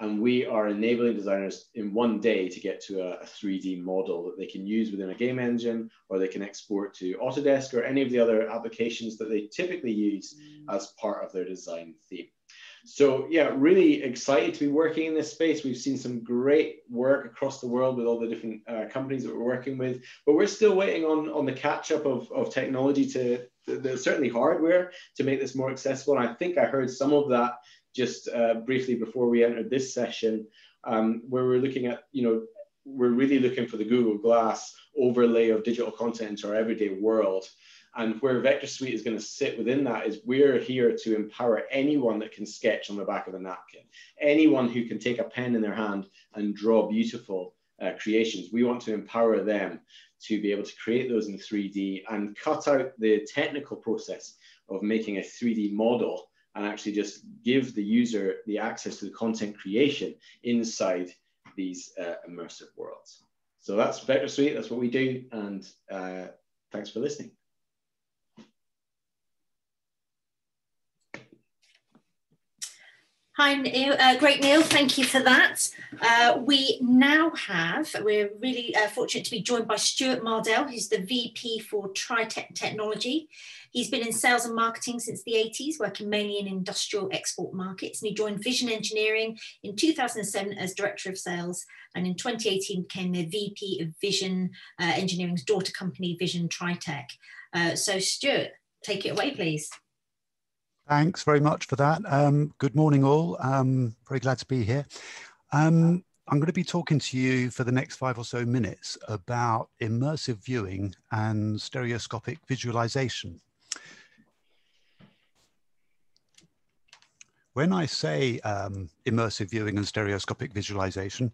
And we are enabling designers in 1 day to get to a 3D model that they can use within a game engine, or they can export to Autodesk or any of the other applications that they typically use as part of their design theme. So yeah, really excited to be working in this space. We've seen some great work across the world with all the different companies that we're working with, but we're still waiting on the catch-up of technology certainly hardware, to make this more accessible. And I think I heard some of that just briefly before we entered this session, where we're looking at, you know, we're really looking for the Google Glass overlay of digital content into our everyday world. And where Vector Suite is going to sit within that is, we're here to empower anyone that can sketch on the back of a napkin, anyone who can take a pen in their hand and draw beautiful creations. We want to empower them to be able to create those in 3D and cut out the technical process of making a 3D model, and actually just give the user the access to the content creation inside these immersive worlds. So that's Vector Suite, that's what we do, and thanks for listening. Hi, Neil. Great, Neil. Thank you for that. We're really fortunate to be joined by Stuart Mardell, who's the VP for Tritech Technology. He's been in sales and marketing since the 80s, working mainly in industrial export markets. And he joined Vision Engineering in 2007 as Director of Sales. And in 2018, became the VP of Vision Engineering's daughter company, Vision Tritech. So Stuart, take it away, please. Thanks very much for that. Good morning, all. Very glad to be here. I'm going to be talking to you for the next 5 or so minutes about immersive viewing and stereoscopic visualization. When I say immersive viewing and stereoscopic visualization,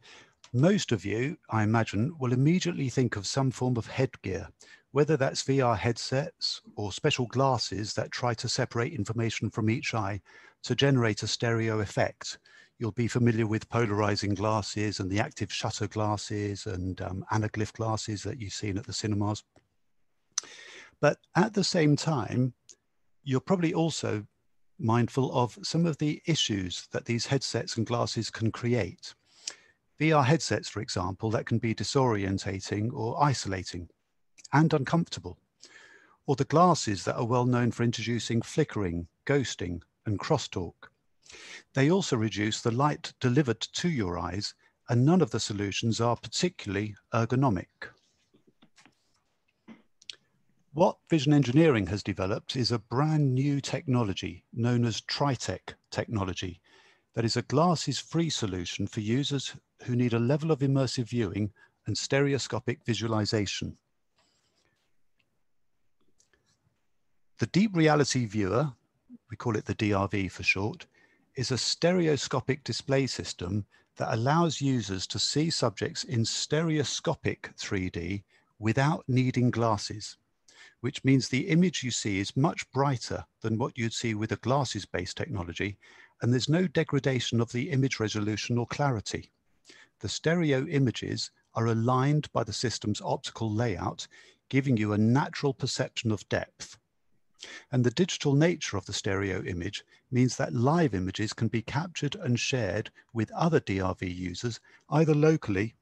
most of you, I imagine, will immediately think of some form of headgear, whether that's VR headsets or special glasses that try to separate information from each eye to generate a stereo effect. You'll be familiar with polarizing glasses and the active shutter glasses and anaglyph glasses that you've seen at the cinemas. But at the same time, you're probably also mindful of some of the issues that these headsets and glasses can create. VR headsets, for example, that can be disorientating or isolating and uncomfortable, or the glasses that are well known for introducing flickering, ghosting, and crosstalk. They also reduce the light delivered to your eyes, and none of the solutions are particularly ergonomic. What Vision Engineering has developed is a brand new technology known as Tritech technology, that is a glasses-free solution for users who need a level of immersive viewing and stereoscopic visualization. The Deep Reality Viewer, we call it the DRV for short, is a stereoscopic display system that allows users to see subjects in stereoscopic 3D without needing glasses, which means the image you see is much brighter than what you'd see with a glasses-based technology, and there's no degradation of the image resolution or clarity. The stereo images are aligned by the system's optical layout, giving you a natural perception of depth. And the digital nature of the stereo image means that live images can be captured and shared with other DRV users, either locally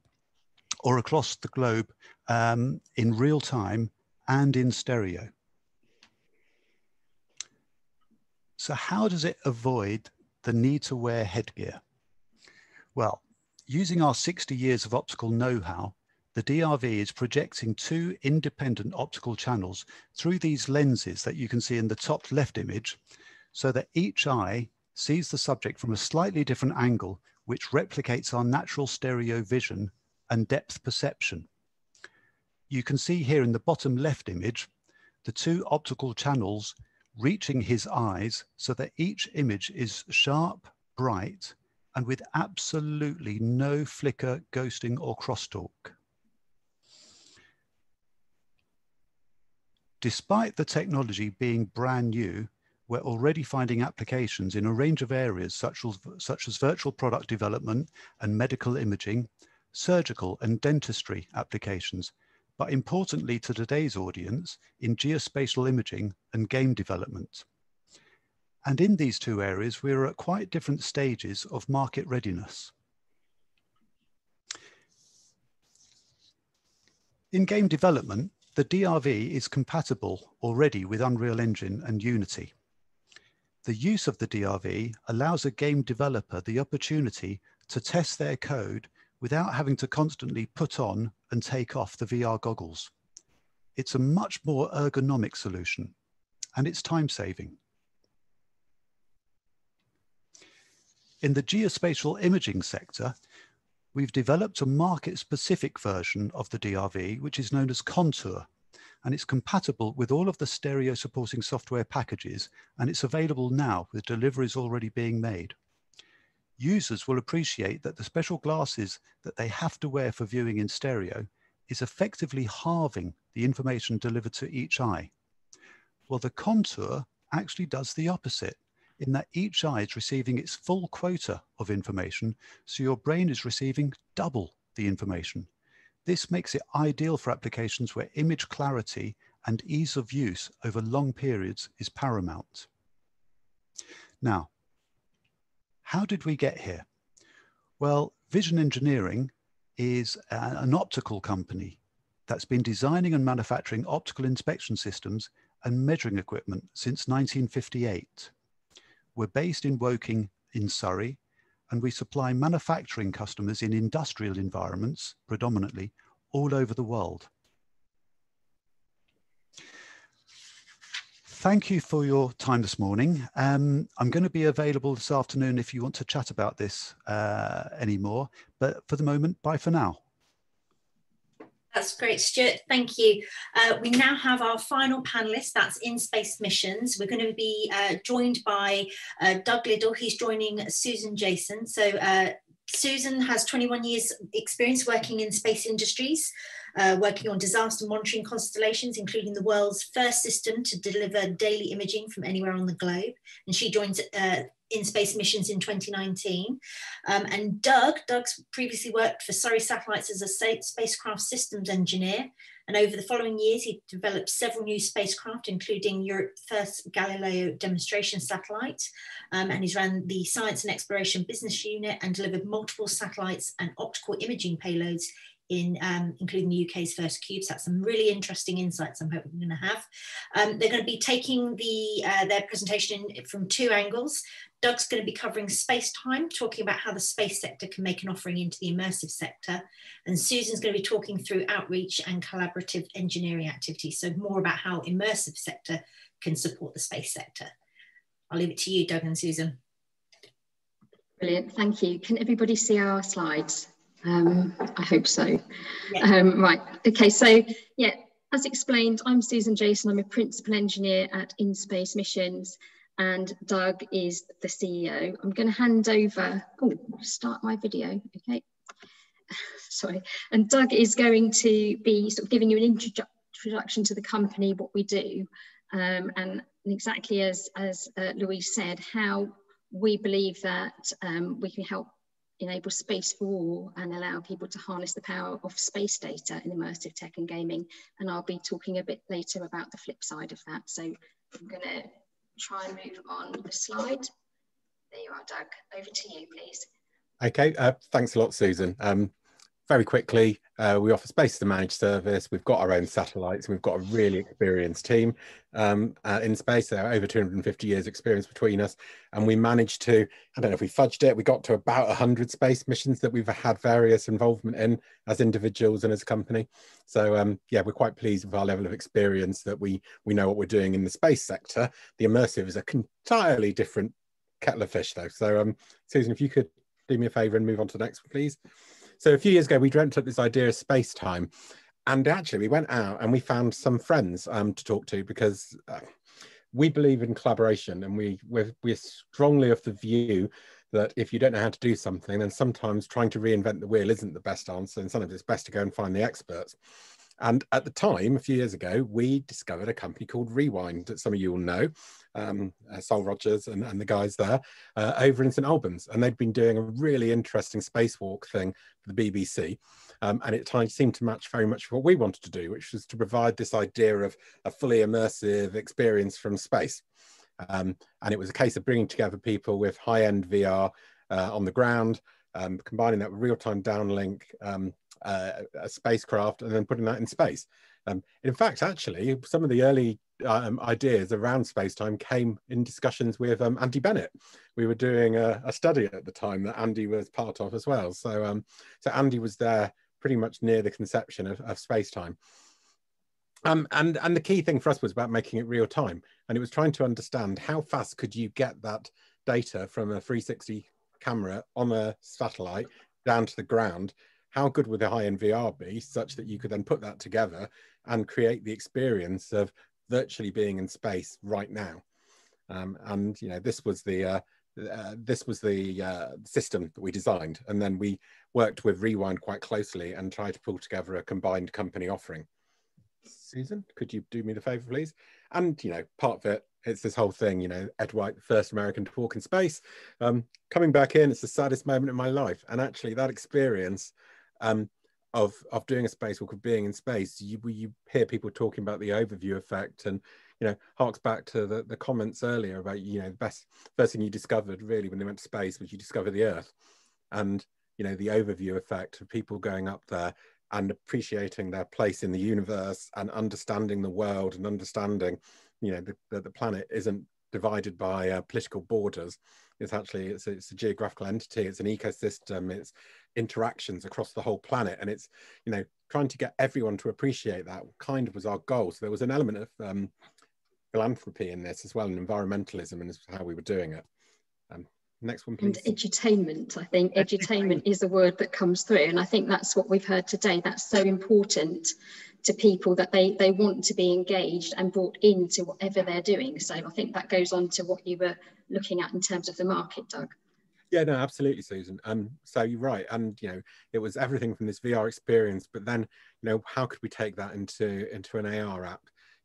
or across the globe in real time and in stereo. So how does it avoid the need to wear headgear? Well, using our 60 years of optical know-how, the DRV is projecting 2 independent optical channels through these lenses that you can see in the top left image, so that each eye sees the subject from a slightly different angle, which replicates our natural stereo vision and depth perception. You can see here in the bottom left image, the 2 optical channels reaching his eyes so that each image is sharp, bright, and with absolutely no flicker, ghosting, or crosstalk. Despite the technology being brand new, we're already finding applications in a range of areas such as virtual product development and medical imaging, surgical and dentistry applications, but importantly to today's audience, in geospatial imaging and game development. And in these 2 areas, we are at quite different stages of market readiness. In game development, the DRV is compatible already with Unreal Engine and Unity. The use of the DRV allows a game developer the opportunity to test their code without having to constantly put on and take off the VR goggles. It's a much more ergonomic solution, and it's time-saving. In the geospatial imaging sector, we've developed a market-specific version of the DRV, which is known as Contour, and it's compatible with all of the stereo supporting software packages, and it's available now with deliveries already being made. Users will appreciate that the special glasses that they have to wear for viewing in stereo is effectively halving the information delivered to each eye. Well, the Contour actually does the opposite, in that each eye is receiving its full quota of information, so your brain is receiving double the information. This makes it ideal for applications where image clarity and ease of use over long periods is paramount. Now, How did we get here? Well, Vision Engineering is an optical company that's been designing and manufacturing optical inspection systems and measuring equipment since 1958. We're based in Woking in Surrey, and we supply manufacturing customers in industrial environments, predominantly, all over the world. Thank you for your time this morning. I'm going to be available this afternoon if you want to chat about this anymore, but for the moment, bye for now. That's great, Stuart. Thank you. We now have our final panellist, that's In Space Missions. We're going to be joined by Doug Liddell. He's joining Susan Jason. So Susan has 21 years experience working in space industries, working on disaster monitoring constellations, including the world's first system to deliver daily imaging from anywhere on the globe. And she joins In Space Missions in 2019. And Doug's previously worked for Surrey Satellites as a spacecraft systems engineer. And over the following years, he developed several new spacecraft, including Europe's first Galileo demonstration satellite. And he's run the Science and Exploration Business Unit and delivered multiple satellites and optical imaging payloads, including the UK's first CubeSat. Some really interesting insights I'm hoping we're going to have. They're going to be taking their presentation from two angles. Doug's going to be covering space-time, talking about how the space sector can make an offering into the immersive sector. And Susan's going to be talking through outreach and collaborative engineering activities, so more about how immersive sector can support the space sector. I'll leave it to you, Doug and Susan. Brilliant, thank you. Can everybody see our slides? I hope so. Yeah. Right, okay, so yeah, as explained, I'm Susan Jason. I'm a principal engineer at In Space Missions, and Doug is the CEO. I'm going to hand over, start my video, okay, sorry. And Doug is going to be sort of giving you an introduction to the company, what we do, and exactly as Louise said, how we believe that we can help enable space for all and allow people to harness the power of space data in immersive tech and gaming. And I'll be talking a bit later about the flip side of that. So I'm going to try and move on the slide. There you are, Doug. Over to you, please. Okay, thanks a lot, Susan. Very quickly, we offer space as a managed service. We've got our own satellites. We've got a really experienced team in space. There are over 250 years experience between us. And we managed to, I don't know if we fudged it, we got to about 100 space missions that we've had various involvement in as individuals and as a company. So yeah, we're quite pleased with our level of experience that we know what we're doing in the space sector. The immersive is an entirely different kettle of fish though. So Susan, if you could do me a favor and move on to the next one, please. So a few years ago, we dreamt up this idea of space time, and actually we went out and we found some friends to talk to, because we believe in collaboration, and we're strongly of the view that if you don't know how to do something, then sometimes trying to reinvent the wheel isn't the best answer, and sometimes it's best to go and find the experts. And at the time, a few years ago, we discovered a company called Rewind that some of you will know, Sol Rogers and the guys there over in St Albans. And they'd been doing a really interesting spacewalk thing for the BBC. And it seemed to match very much what we wanted to do, which was to provide this idea of a fully immersive experience from space. And it was a case of bringing together people with high-end VR on the ground, combining that with real-time downlink, a spacecraft, and then putting that in space. In fact, actually, some of the early ideas around space-time came in discussions with Andy Bennett. We were doing a study at the time that Andy was part of as well. So, so Andy was there pretty much near the conception of space-time. And the key thing for us was about making it real-time. And it was trying to understand how fast could you get that data from a 360 camera on a satellite down to the ground. How good would the high-end VR be, such that you could then put that together and create the experience of virtually being in space right now? And you know, this was the system that we designed, and then we worked with Rewind quite closely and tried to pull together a combined company offering. Susan, could you do me the favour, please? And you know, part of it, it's this whole thing, you know, Ed White, the first American to walk in space, coming back in. It's the saddest moment of my life, and actually, that experience. Of doing a spacewalk, of being in space, you hear people talking about the overview effect, and you know, harks back to the comments earlier about, you know, the best first thing you discovered really when you went to space was you discover the Earth, and, you know, the overview effect of people going up there and appreciating their place in the universe and understanding the world and understanding, you know, that the planet isn't divided by political borders. It's actually, it's a geographical entity, it's an ecosystem, it's interactions across the whole planet. And it's, you know, trying to get everyone to appreciate that kind of was our goal. So there was an element of philanthropy in this as well, and environmentalism, and how we were doing it. Next one, please. And edutainment, I think. Edutainment is a word that comes through, and I think that's what we've heard today. That's so important to people, that they want to be engaged and brought into whatever they're doing. So I think that goes on to what you were looking at in terms of the market, Doug. Yeah, no, absolutely, Susan. So you're right. And, you know, it was everything from this VR experience, but then, you know, how could we take that into an AR app?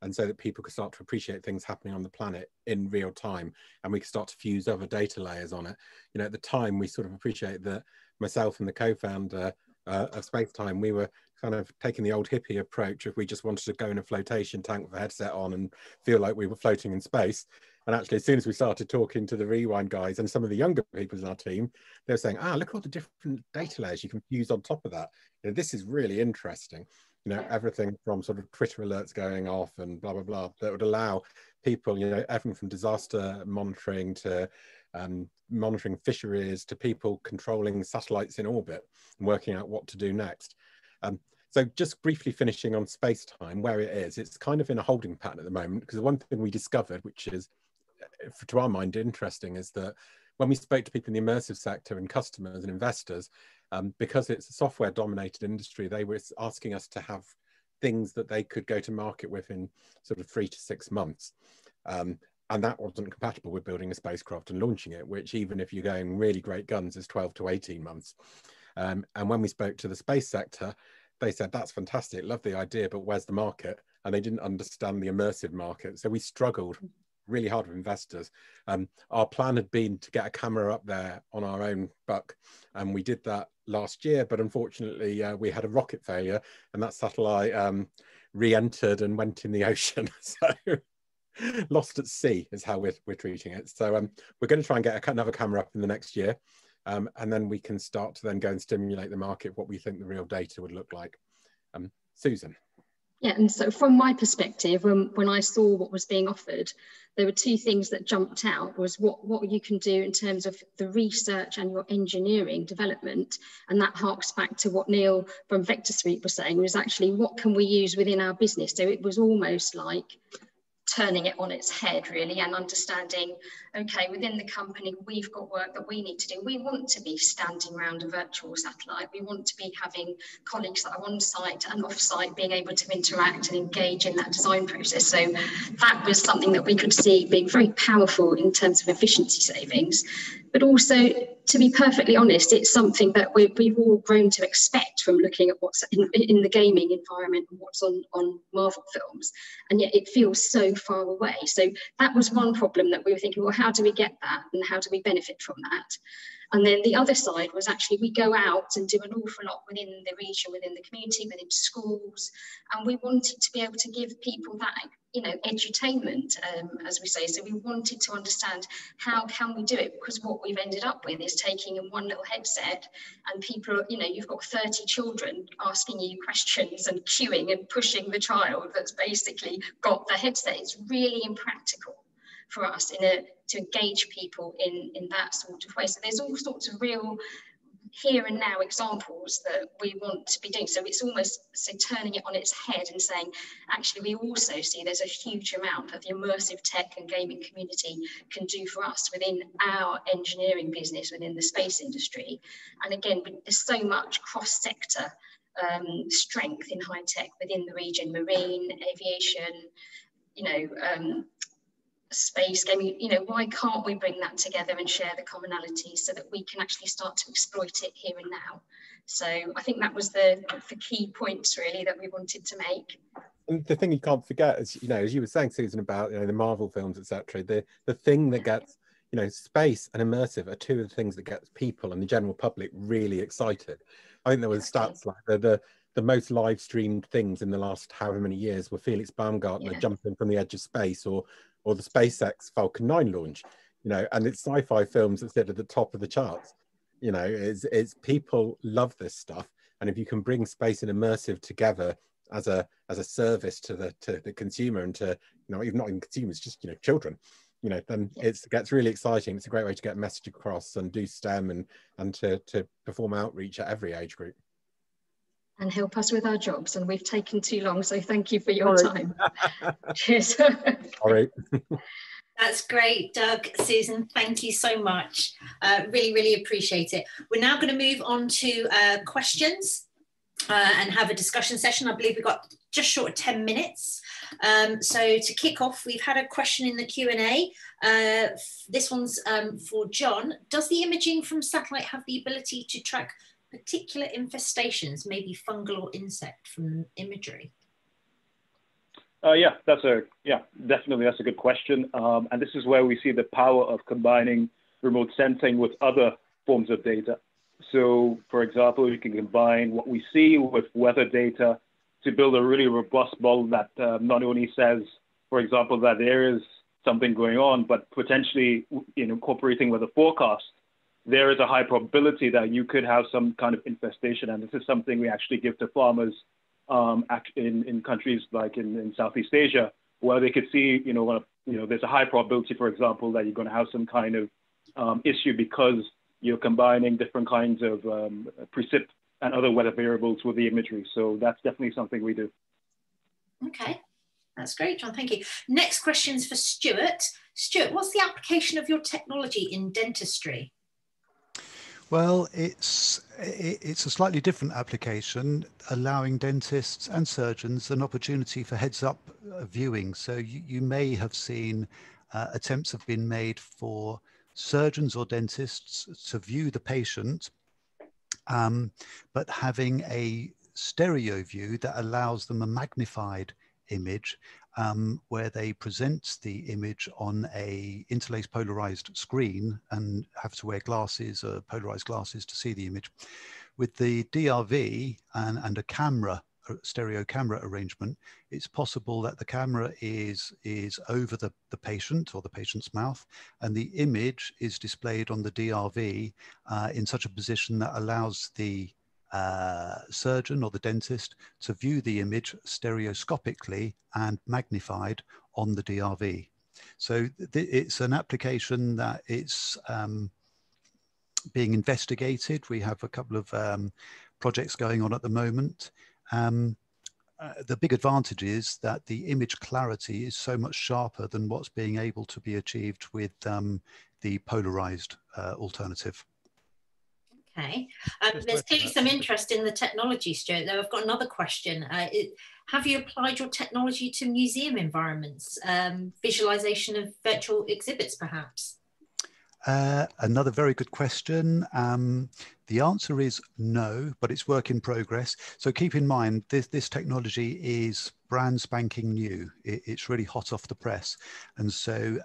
And so that people could start to appreciate things happening on the planet in real time, and we could start to fuse other data layers on it. You know, at the time, we sort of appreciate that myself and the co-founder of Spacetime, we were kind of taking the old hippie approach of we just wanted to go in a flotation tank with a headset on and feel like we were floating in space. And actually, as soon as we started talking to the Rewind guys and some of the younger people in our team, they were saying, ah, look at all the different data layers you can fuse on top of that. You know, this is really interesting. You know, everything from sort of Twitter alerts going off and blah, blah, blah, that would allow people, you know, everything from disaster monitoring to monitoring fisheries to people controlling satellites in orbit and working out what to do next. So just briefly finishing on Spacetime, where it is, it's kind of in a holding pattern at the moment, because the one thing we discovered, which is, to our mind, interesting, is that when we spoke to people in the immersive sector and customers and investors, because it's a software dominated industry, they were asking us to have things that they could go to market with in sort of 3 to 6 months. And that wasn't compatible with building a spacecraft and launching it, which even if you're going really great guns is 12 to 18 months. And when we spoke to the space sector, they said, that's fantastic, love the idea, but where's the market? And they didn't understand the immersive market. So we struggled really hard with investors. Our plan had been to get a camera up there on our own buck, and we did that last year, but unfortunately we had a rocket failure, and that satellite re-entered and went in the ocean. So lost at sea is how we're treating it. So we're going to try and get another camera up in the next year, and then we can start to then go and stimulate the market, what we think the real data would look like. Susan. Yeah, and so from my perspective, when I saw what was being offered, there were two things that jumped out, was what you can do in terms of the research and your engineering development. And that harks back to what Neil from Vector Suite was saying, was actually what can we use within our business? So it was almost like turning it on its head, really, and understanding, okay, within the company, we've got work that we need to do. We want to be standing around a virtual satellite. We want to be having colleagues that are on site and off site, being able to interact and engage in that design process. So that was something that we could see being very powerful in terms of efficiency savings. But also, to be perfectly honest, it's something that we've all grown to expect from looking at what's in the gaming environment and what's on Marvel films, and yet it feels so far away. So that was one problem that we were thinking, well, how do we get that and how do we benefit from that? And then the other side was actually we go out and do an awful lot within the region, within the community, within schools, and we wanted to be able to give people that, you know, edutainment, as we say. So we wanted to understand how can we do it, because what we've ended up with is taking in one little headset and people, you know, you've got 30 children asking you questions and queuing and pushing the child that's basically got the headset. It's really impractical for us to engage people in that sort of way. So there's all sorts of real here and now examples that we want to be doing. So it's almost so turning it on its head and saying, actually, we also see there's a huge amount that the immersive tech and gaming community can do for us within our engineering business, within the space industry. And again, there's so much cross-sector strength in high tech within the region, marine, aviation, you know, space gaming. You know, why can't we bring that together and share the commonalities so that we can actually start to exploit it here and now? So I think that was the key points really that we wanted to make. And the thing you can't forget is, you know, as you were saying, Susan, about, you know, the Marvel films, etc., the thing that gets, you know, space and immersive are two of the things that gets people and the general public really excited. I think there was stats like the the most live streamed things in the last however many years were Felix Baumgartner jumping from the edge of space, or the SpaceX Falcon 9 launch, you know, and it's sci-fi films that sit at the top of the charts. You know, it's people love this stuff. And if you can bring space and immersive together as a service to the consumer, and to, you know, even not even consumers, just, you know, children, you know, then it gets really exciting. It's a great way to get a message across and do STEM and to perform outreach at every age group. And help us with our jobs. And we've taken too long, so thank you for your time. Cheers. All right. That's great, Doug, Susan, thank you so much. Really, really appreciate it. We're now going to move on to questions and have a discussion session. I believe we've got just short of 10 minutes. So to kick off, we've had a question in the Q&A. This one's for John. Does the imaging from satellite have the ability to track particular infestations, maybe fungal or insect, from imagery? Yeah, definitely that's a good question. And this is where we see the power of combining remote sensing with other forms of data. So, for example, you can combine what we see with weather data to build a really robust model that not only says, for example, that there is something going on, but potentially in incorporating with a forecast, there is a high probability that you could have some kind of infestation. And this is something we actually give to farmers in countries like in Southeast Asia, where they could see, you know, there's a high probability, for example, that you're going to have some kind of issue because you're combining different kinds of precip and other weather variables with the imagery. So that's definitely something we do. Okay, that's great, John, thank you. Next question's for Stuart. Stuart, what's the application of your technology in dentistry? Well, it's a slightly different application, allowing dentists and surgeons an opportunity for heads-up viewing. So you may have seen attempts have been made for surgeons or dentists to view the patient, but having a stereo view that allows them a magnified image where they present the image on a interlaced polarized screen and have to wear glasses or polarized glasses to see the image. With the DRV and a camera, a stereo camera arrangement, it's possible that the camera is over the patient or the patient's mouth, and the image is displayed on the DRV in such a position that allows the surgeon or the dentist to view the image stereoscopically and magnified on the DRV. So it's an application that it's being investigated. We have a couple of projects going on at the moment. The big advantage is that the image clarity is so much sharper than what's being able to be achieved with the polarized alternative. Okay. There's clearly some interest in the technology, Stuart, though I've got another question. Have you applied your technology to museum environments, visualization of virtual exhibits, perhaps? Another very good question. The answer is no, but it's work in progress. So keep in mind, this technology is brand spanking new. It's really hot off the press. And so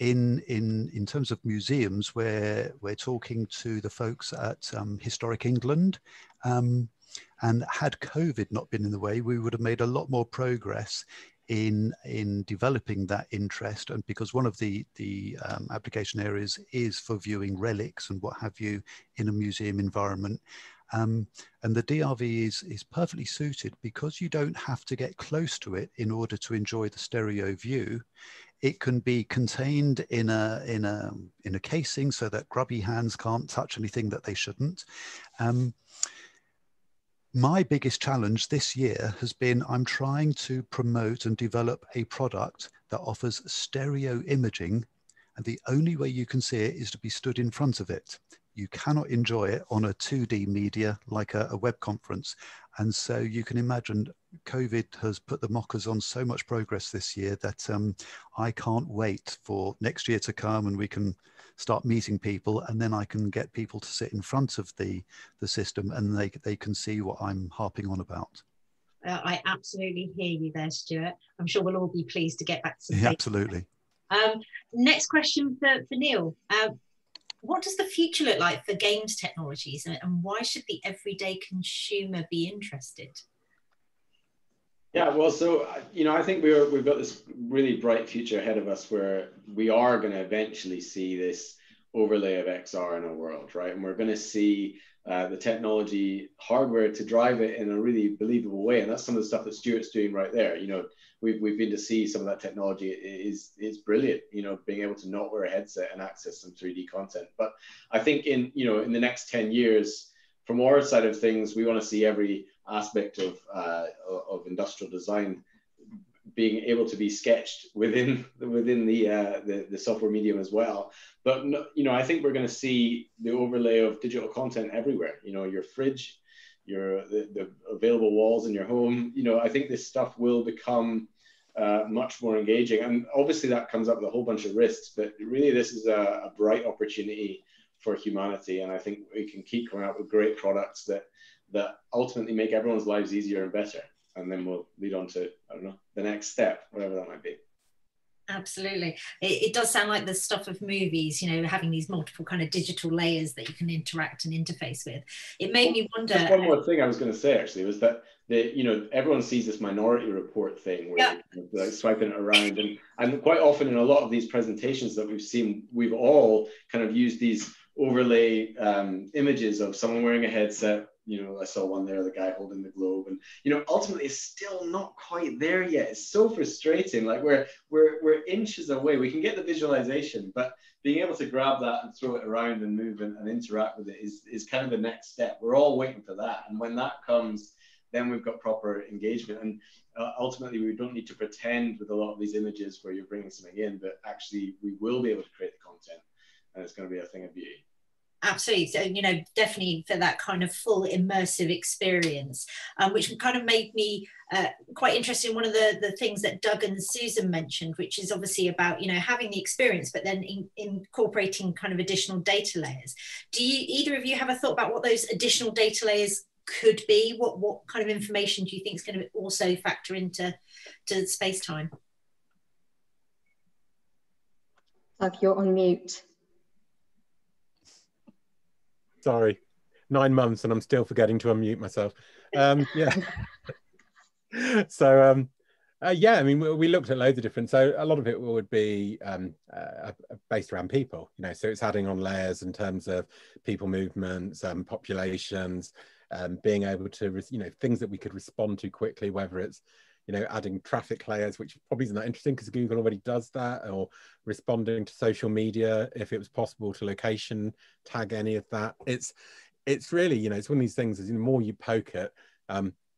in terms of museums, where we're talking to the folks at Historic England, and had COVID not been in the way, we would have made a lot more progress in developing that interest. And because one of the application areas is for viewing relics and what have you in a museum environment, and the DRV is perfectly suited because you don't have to get close to it in order to enjoy the stereo view. It can be contained in a casing so that grubby hands can't touch anything that they shouldn't. My biggest challenge this year has been I'm trying to promote and develop a product that offers stereo imaging, and the only way you can see it is to be stood in front of it. You cannot enjoy it on a 2D media like a web conference. And so you can imagine COVID has put the mockers on so much progress this year that I can't wait for next year to come and we can start meeting people, and then I can get people to sit in front of the system and they can see what I'm harping on about. I absolutely hear you there, Stuart. I'm sure we'll all be pleased to get back to the Absolutely. Next question for Neil. What does the future look like for games technologies, and why should the everyday consumer be interested? Yeah, well, so, you know, I think we've got this really bright future ahead of us where we are going to eventually see this overlay of XR in our world, right? And we're going to see the technology hardware to drive it in a really believable way. And that's some of the stuff that Stuart's doing right there. You know, we've been to see some of that technology. It's brilliant, you know, being able to not wear a headset and access some 3D content. But I think in, you know, in the next 10 years, from our side of things, we want to see every aspect of industrial design being able to be sketched within the software medium as well. But, you know, I think we're going to see the overlay of digital content everywhere. You know, your fridge, the available walls in your home. You know, I think this stuff will become much more engaging. And obviously that comes up with a whole bunch of risks, but really this is a bright opportunity for humanity. And I think we can keep coming up with great products that ultimately make everyone's lives easier and better. And then we'll lead on to, I don't know, the next step, whatever that might be. Absolutely. It does sound like the stuff of movies, you know, having these multiple kind of digital layers that you can interact and interface with. It made me wonder. Just one more thing I was going to say, actually, was that, you know, everyone sees this Minority Report thing where you're like swiping it around. And quite often in a lot of these presentations that we've seen, we've all kind of used these overlay images of someone wearing a headset. You know, I saw one there, the guy holding the globe, and, you know, ultimately it's still not quite there yet. It's so frustrating. Like we're inches away. We can get the visualization, but being able to grab that and throw it around and move and interact with it is kind of the next step. We're all waiting for that. And when that comes, then we've got proper engagement. And ultimately we don't need to pretend with a lot of these images where you're bringing something in, but actually we will be able to create the content, and it's going to be a thing of beauty. Absolutely. So, you know, definitely for that kind of full immersive experience, which kind of made me quite interested in one of the things that Doug and Susan mentioned, which is obviously about, you know, having the experience, but then incorporating kind of additional data layers. Do you, either of you, have a thought about what those additional data layers could be? What kind of information do you think is going to also factor into space time? Doug, you're on mute. Sorry, 9 months and I'm still forgetting to unmute myself. Yeah. So, yeah, I mean, we looked at loads of different, so a lot of it would be based around people, you know, so it's adding on layers in terms of people movements, populations, being able to, you know, things that we could respond to quickly, whether it's, you know, adding traffic layers, which probably isn't that interesting because Google already does that, or responding to social media, if it was possible to location tag any of that. It's really, you know, it's one of these things is the more you poke at,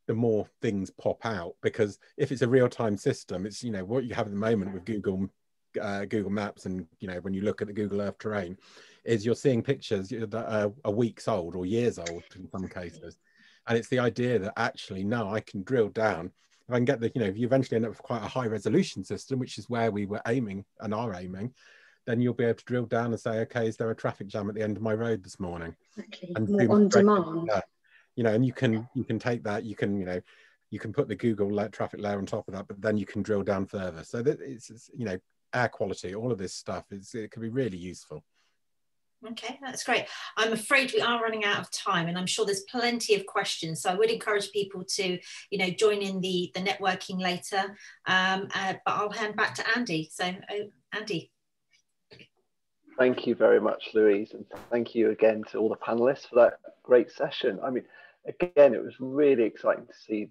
the more things pop out, because if it's a real-time system, it's, you know, what you have at the moment with Google, Google Maps, and, you know, when you look at the Google Earth terrain, is you're seeing pictures that are weeks old or years old in some cases. And it's the idea that actually, no, I can drill down. If I can get the, you know, if you eventually end up with quite a high resolution system, which is where we were aiming and are aiming, then you'll be able to drill down and say, okay, is there a traffic jam at the end of my road this morning? Exactly. And more on demand. You know, and you can take that, you can put the Google traffic layer on top of that, but then you can drill down further. So that it's you know, air quality, all of this stuff, it can be really useful. Okay, that's great. I'm afraid we are running out of time, and I'm sure there's plenty of questions. So I would encourage people to, you know, join in the networking later. But I'll hand back to Andy. So, Andy. Thank you very much, Louise. And thank you again to all the panelists for that great session. I mean, again, it was really exciting to see,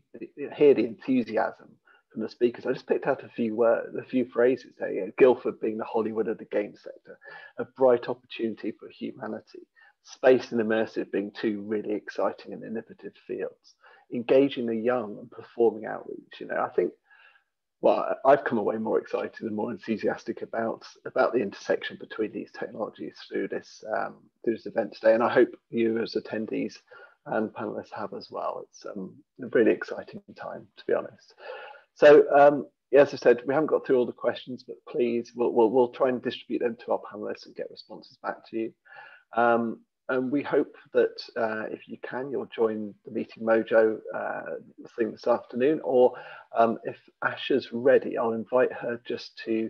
hear the enthusiasm from the speakers. I just picked out a few phrases there. You know, Guildford being the Hollywood of the game sector, a bright opportunity for humanity, space and immersive being two really exciting and innovative fields, engaging the young and performing outreach. You know, I think, well, I've come away more excited and more enthusiastic about the intersection between these technologies through this event today, and I hope you as attendees and panelists have as well. It's a really exciting time, to be honest. So, as I said, we haven't got through all the questions, but please, we'll try and distribute them to our panelists and get responses back to you. And we hope that if you can, you'll join the Meeting Mojo thing this afternoon, or if Asha's ready, I'll invite her just to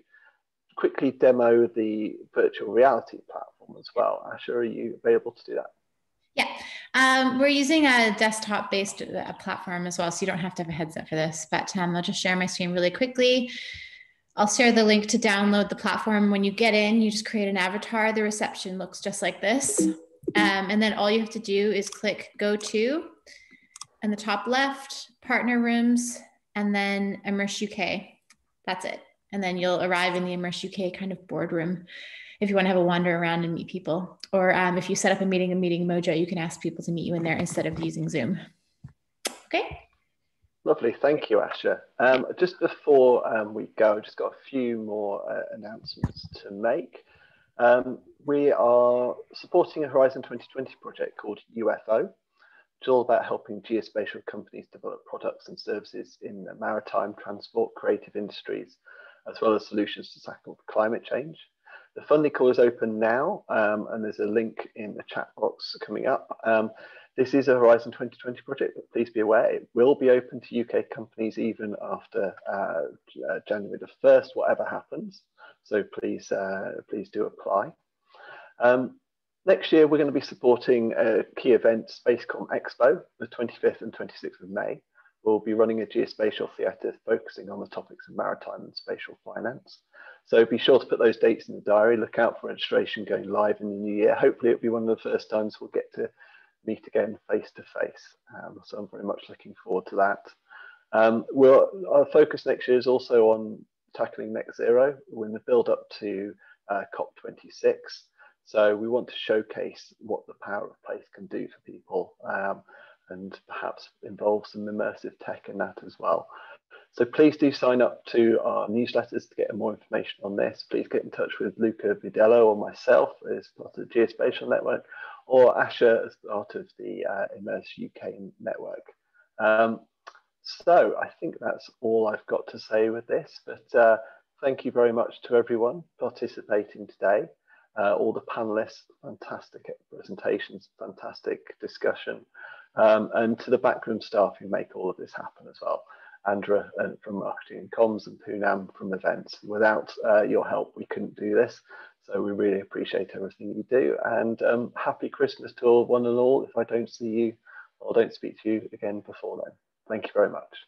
quickly demo the virtual reality platform. platform as well. Asha, are you available to do that? Yeah, we're using a desktop-based platform as well, so you don't have to have a headset for this, but I'll just share my screen really quickly. I'll share the link to download the platform. When you get in, you just create an avatar. The reception looks just like this. And then all you have to do is click Go To in the top left, Partner Rooms, and then Immerse UK. That's it. And then you'll arrive in the Immerse UK kind of boardroom if you want to have a wander around and meet people. Or if you set up a meeting mojo, you can ask people to meet you in there instead of using Zoom. Okay. Lovely, thank you, Asha. Just before we go, just got a few more announcements to make. We are supporting a Horizon 2020 project called UFO, which is all about helping geospatial companies develop products and services in the maritime, transport, creative industries, as well as solutions to tackle climate change. The funding call is open now, and there's a link in the chat box coming up. This is a Horizon 2020 project, but please be aware it will be open to UK companies even after January the 1st, whatever happens. So please, please do apply. Next year, we're going to be supporting a key event, Spacecom Expo, the 25th and 26th of May. We'll be running a geospatial theatre focusing on the topics of maritime and spatial finance. So be sure to put those dates in the diary. Look out for registration going live in the new year. Hopefully it'll be one of the first times we'll get to meet again face to face. So I'm very much looking forward to that. Our focus next year is also on tackling net zero. We're in the build up to COP26. So we want to showcase what the power of place can do for people. And perhaps involve some immersive tech in that as well. So please do sign up to our newsletters to get more information on this. Please get in touch with Luca Vidello or myself as part of the Geospatial Network, or Asha as part of the Immerse UK Network. So I think that's all I've got to say with this, but thank you very much to everyone participating today. All the panelists, fantastic presentations, fantastic discussion. And to the backroom staff who make all of this happen as well. Andra from Marketing and Comms and Poonam from Events. Without your help, we couldn't do this. So we really appreciate everything you do. And happy Christmas to all, one and all, if I don't see you or don't speak to you again before then. Thank you very much.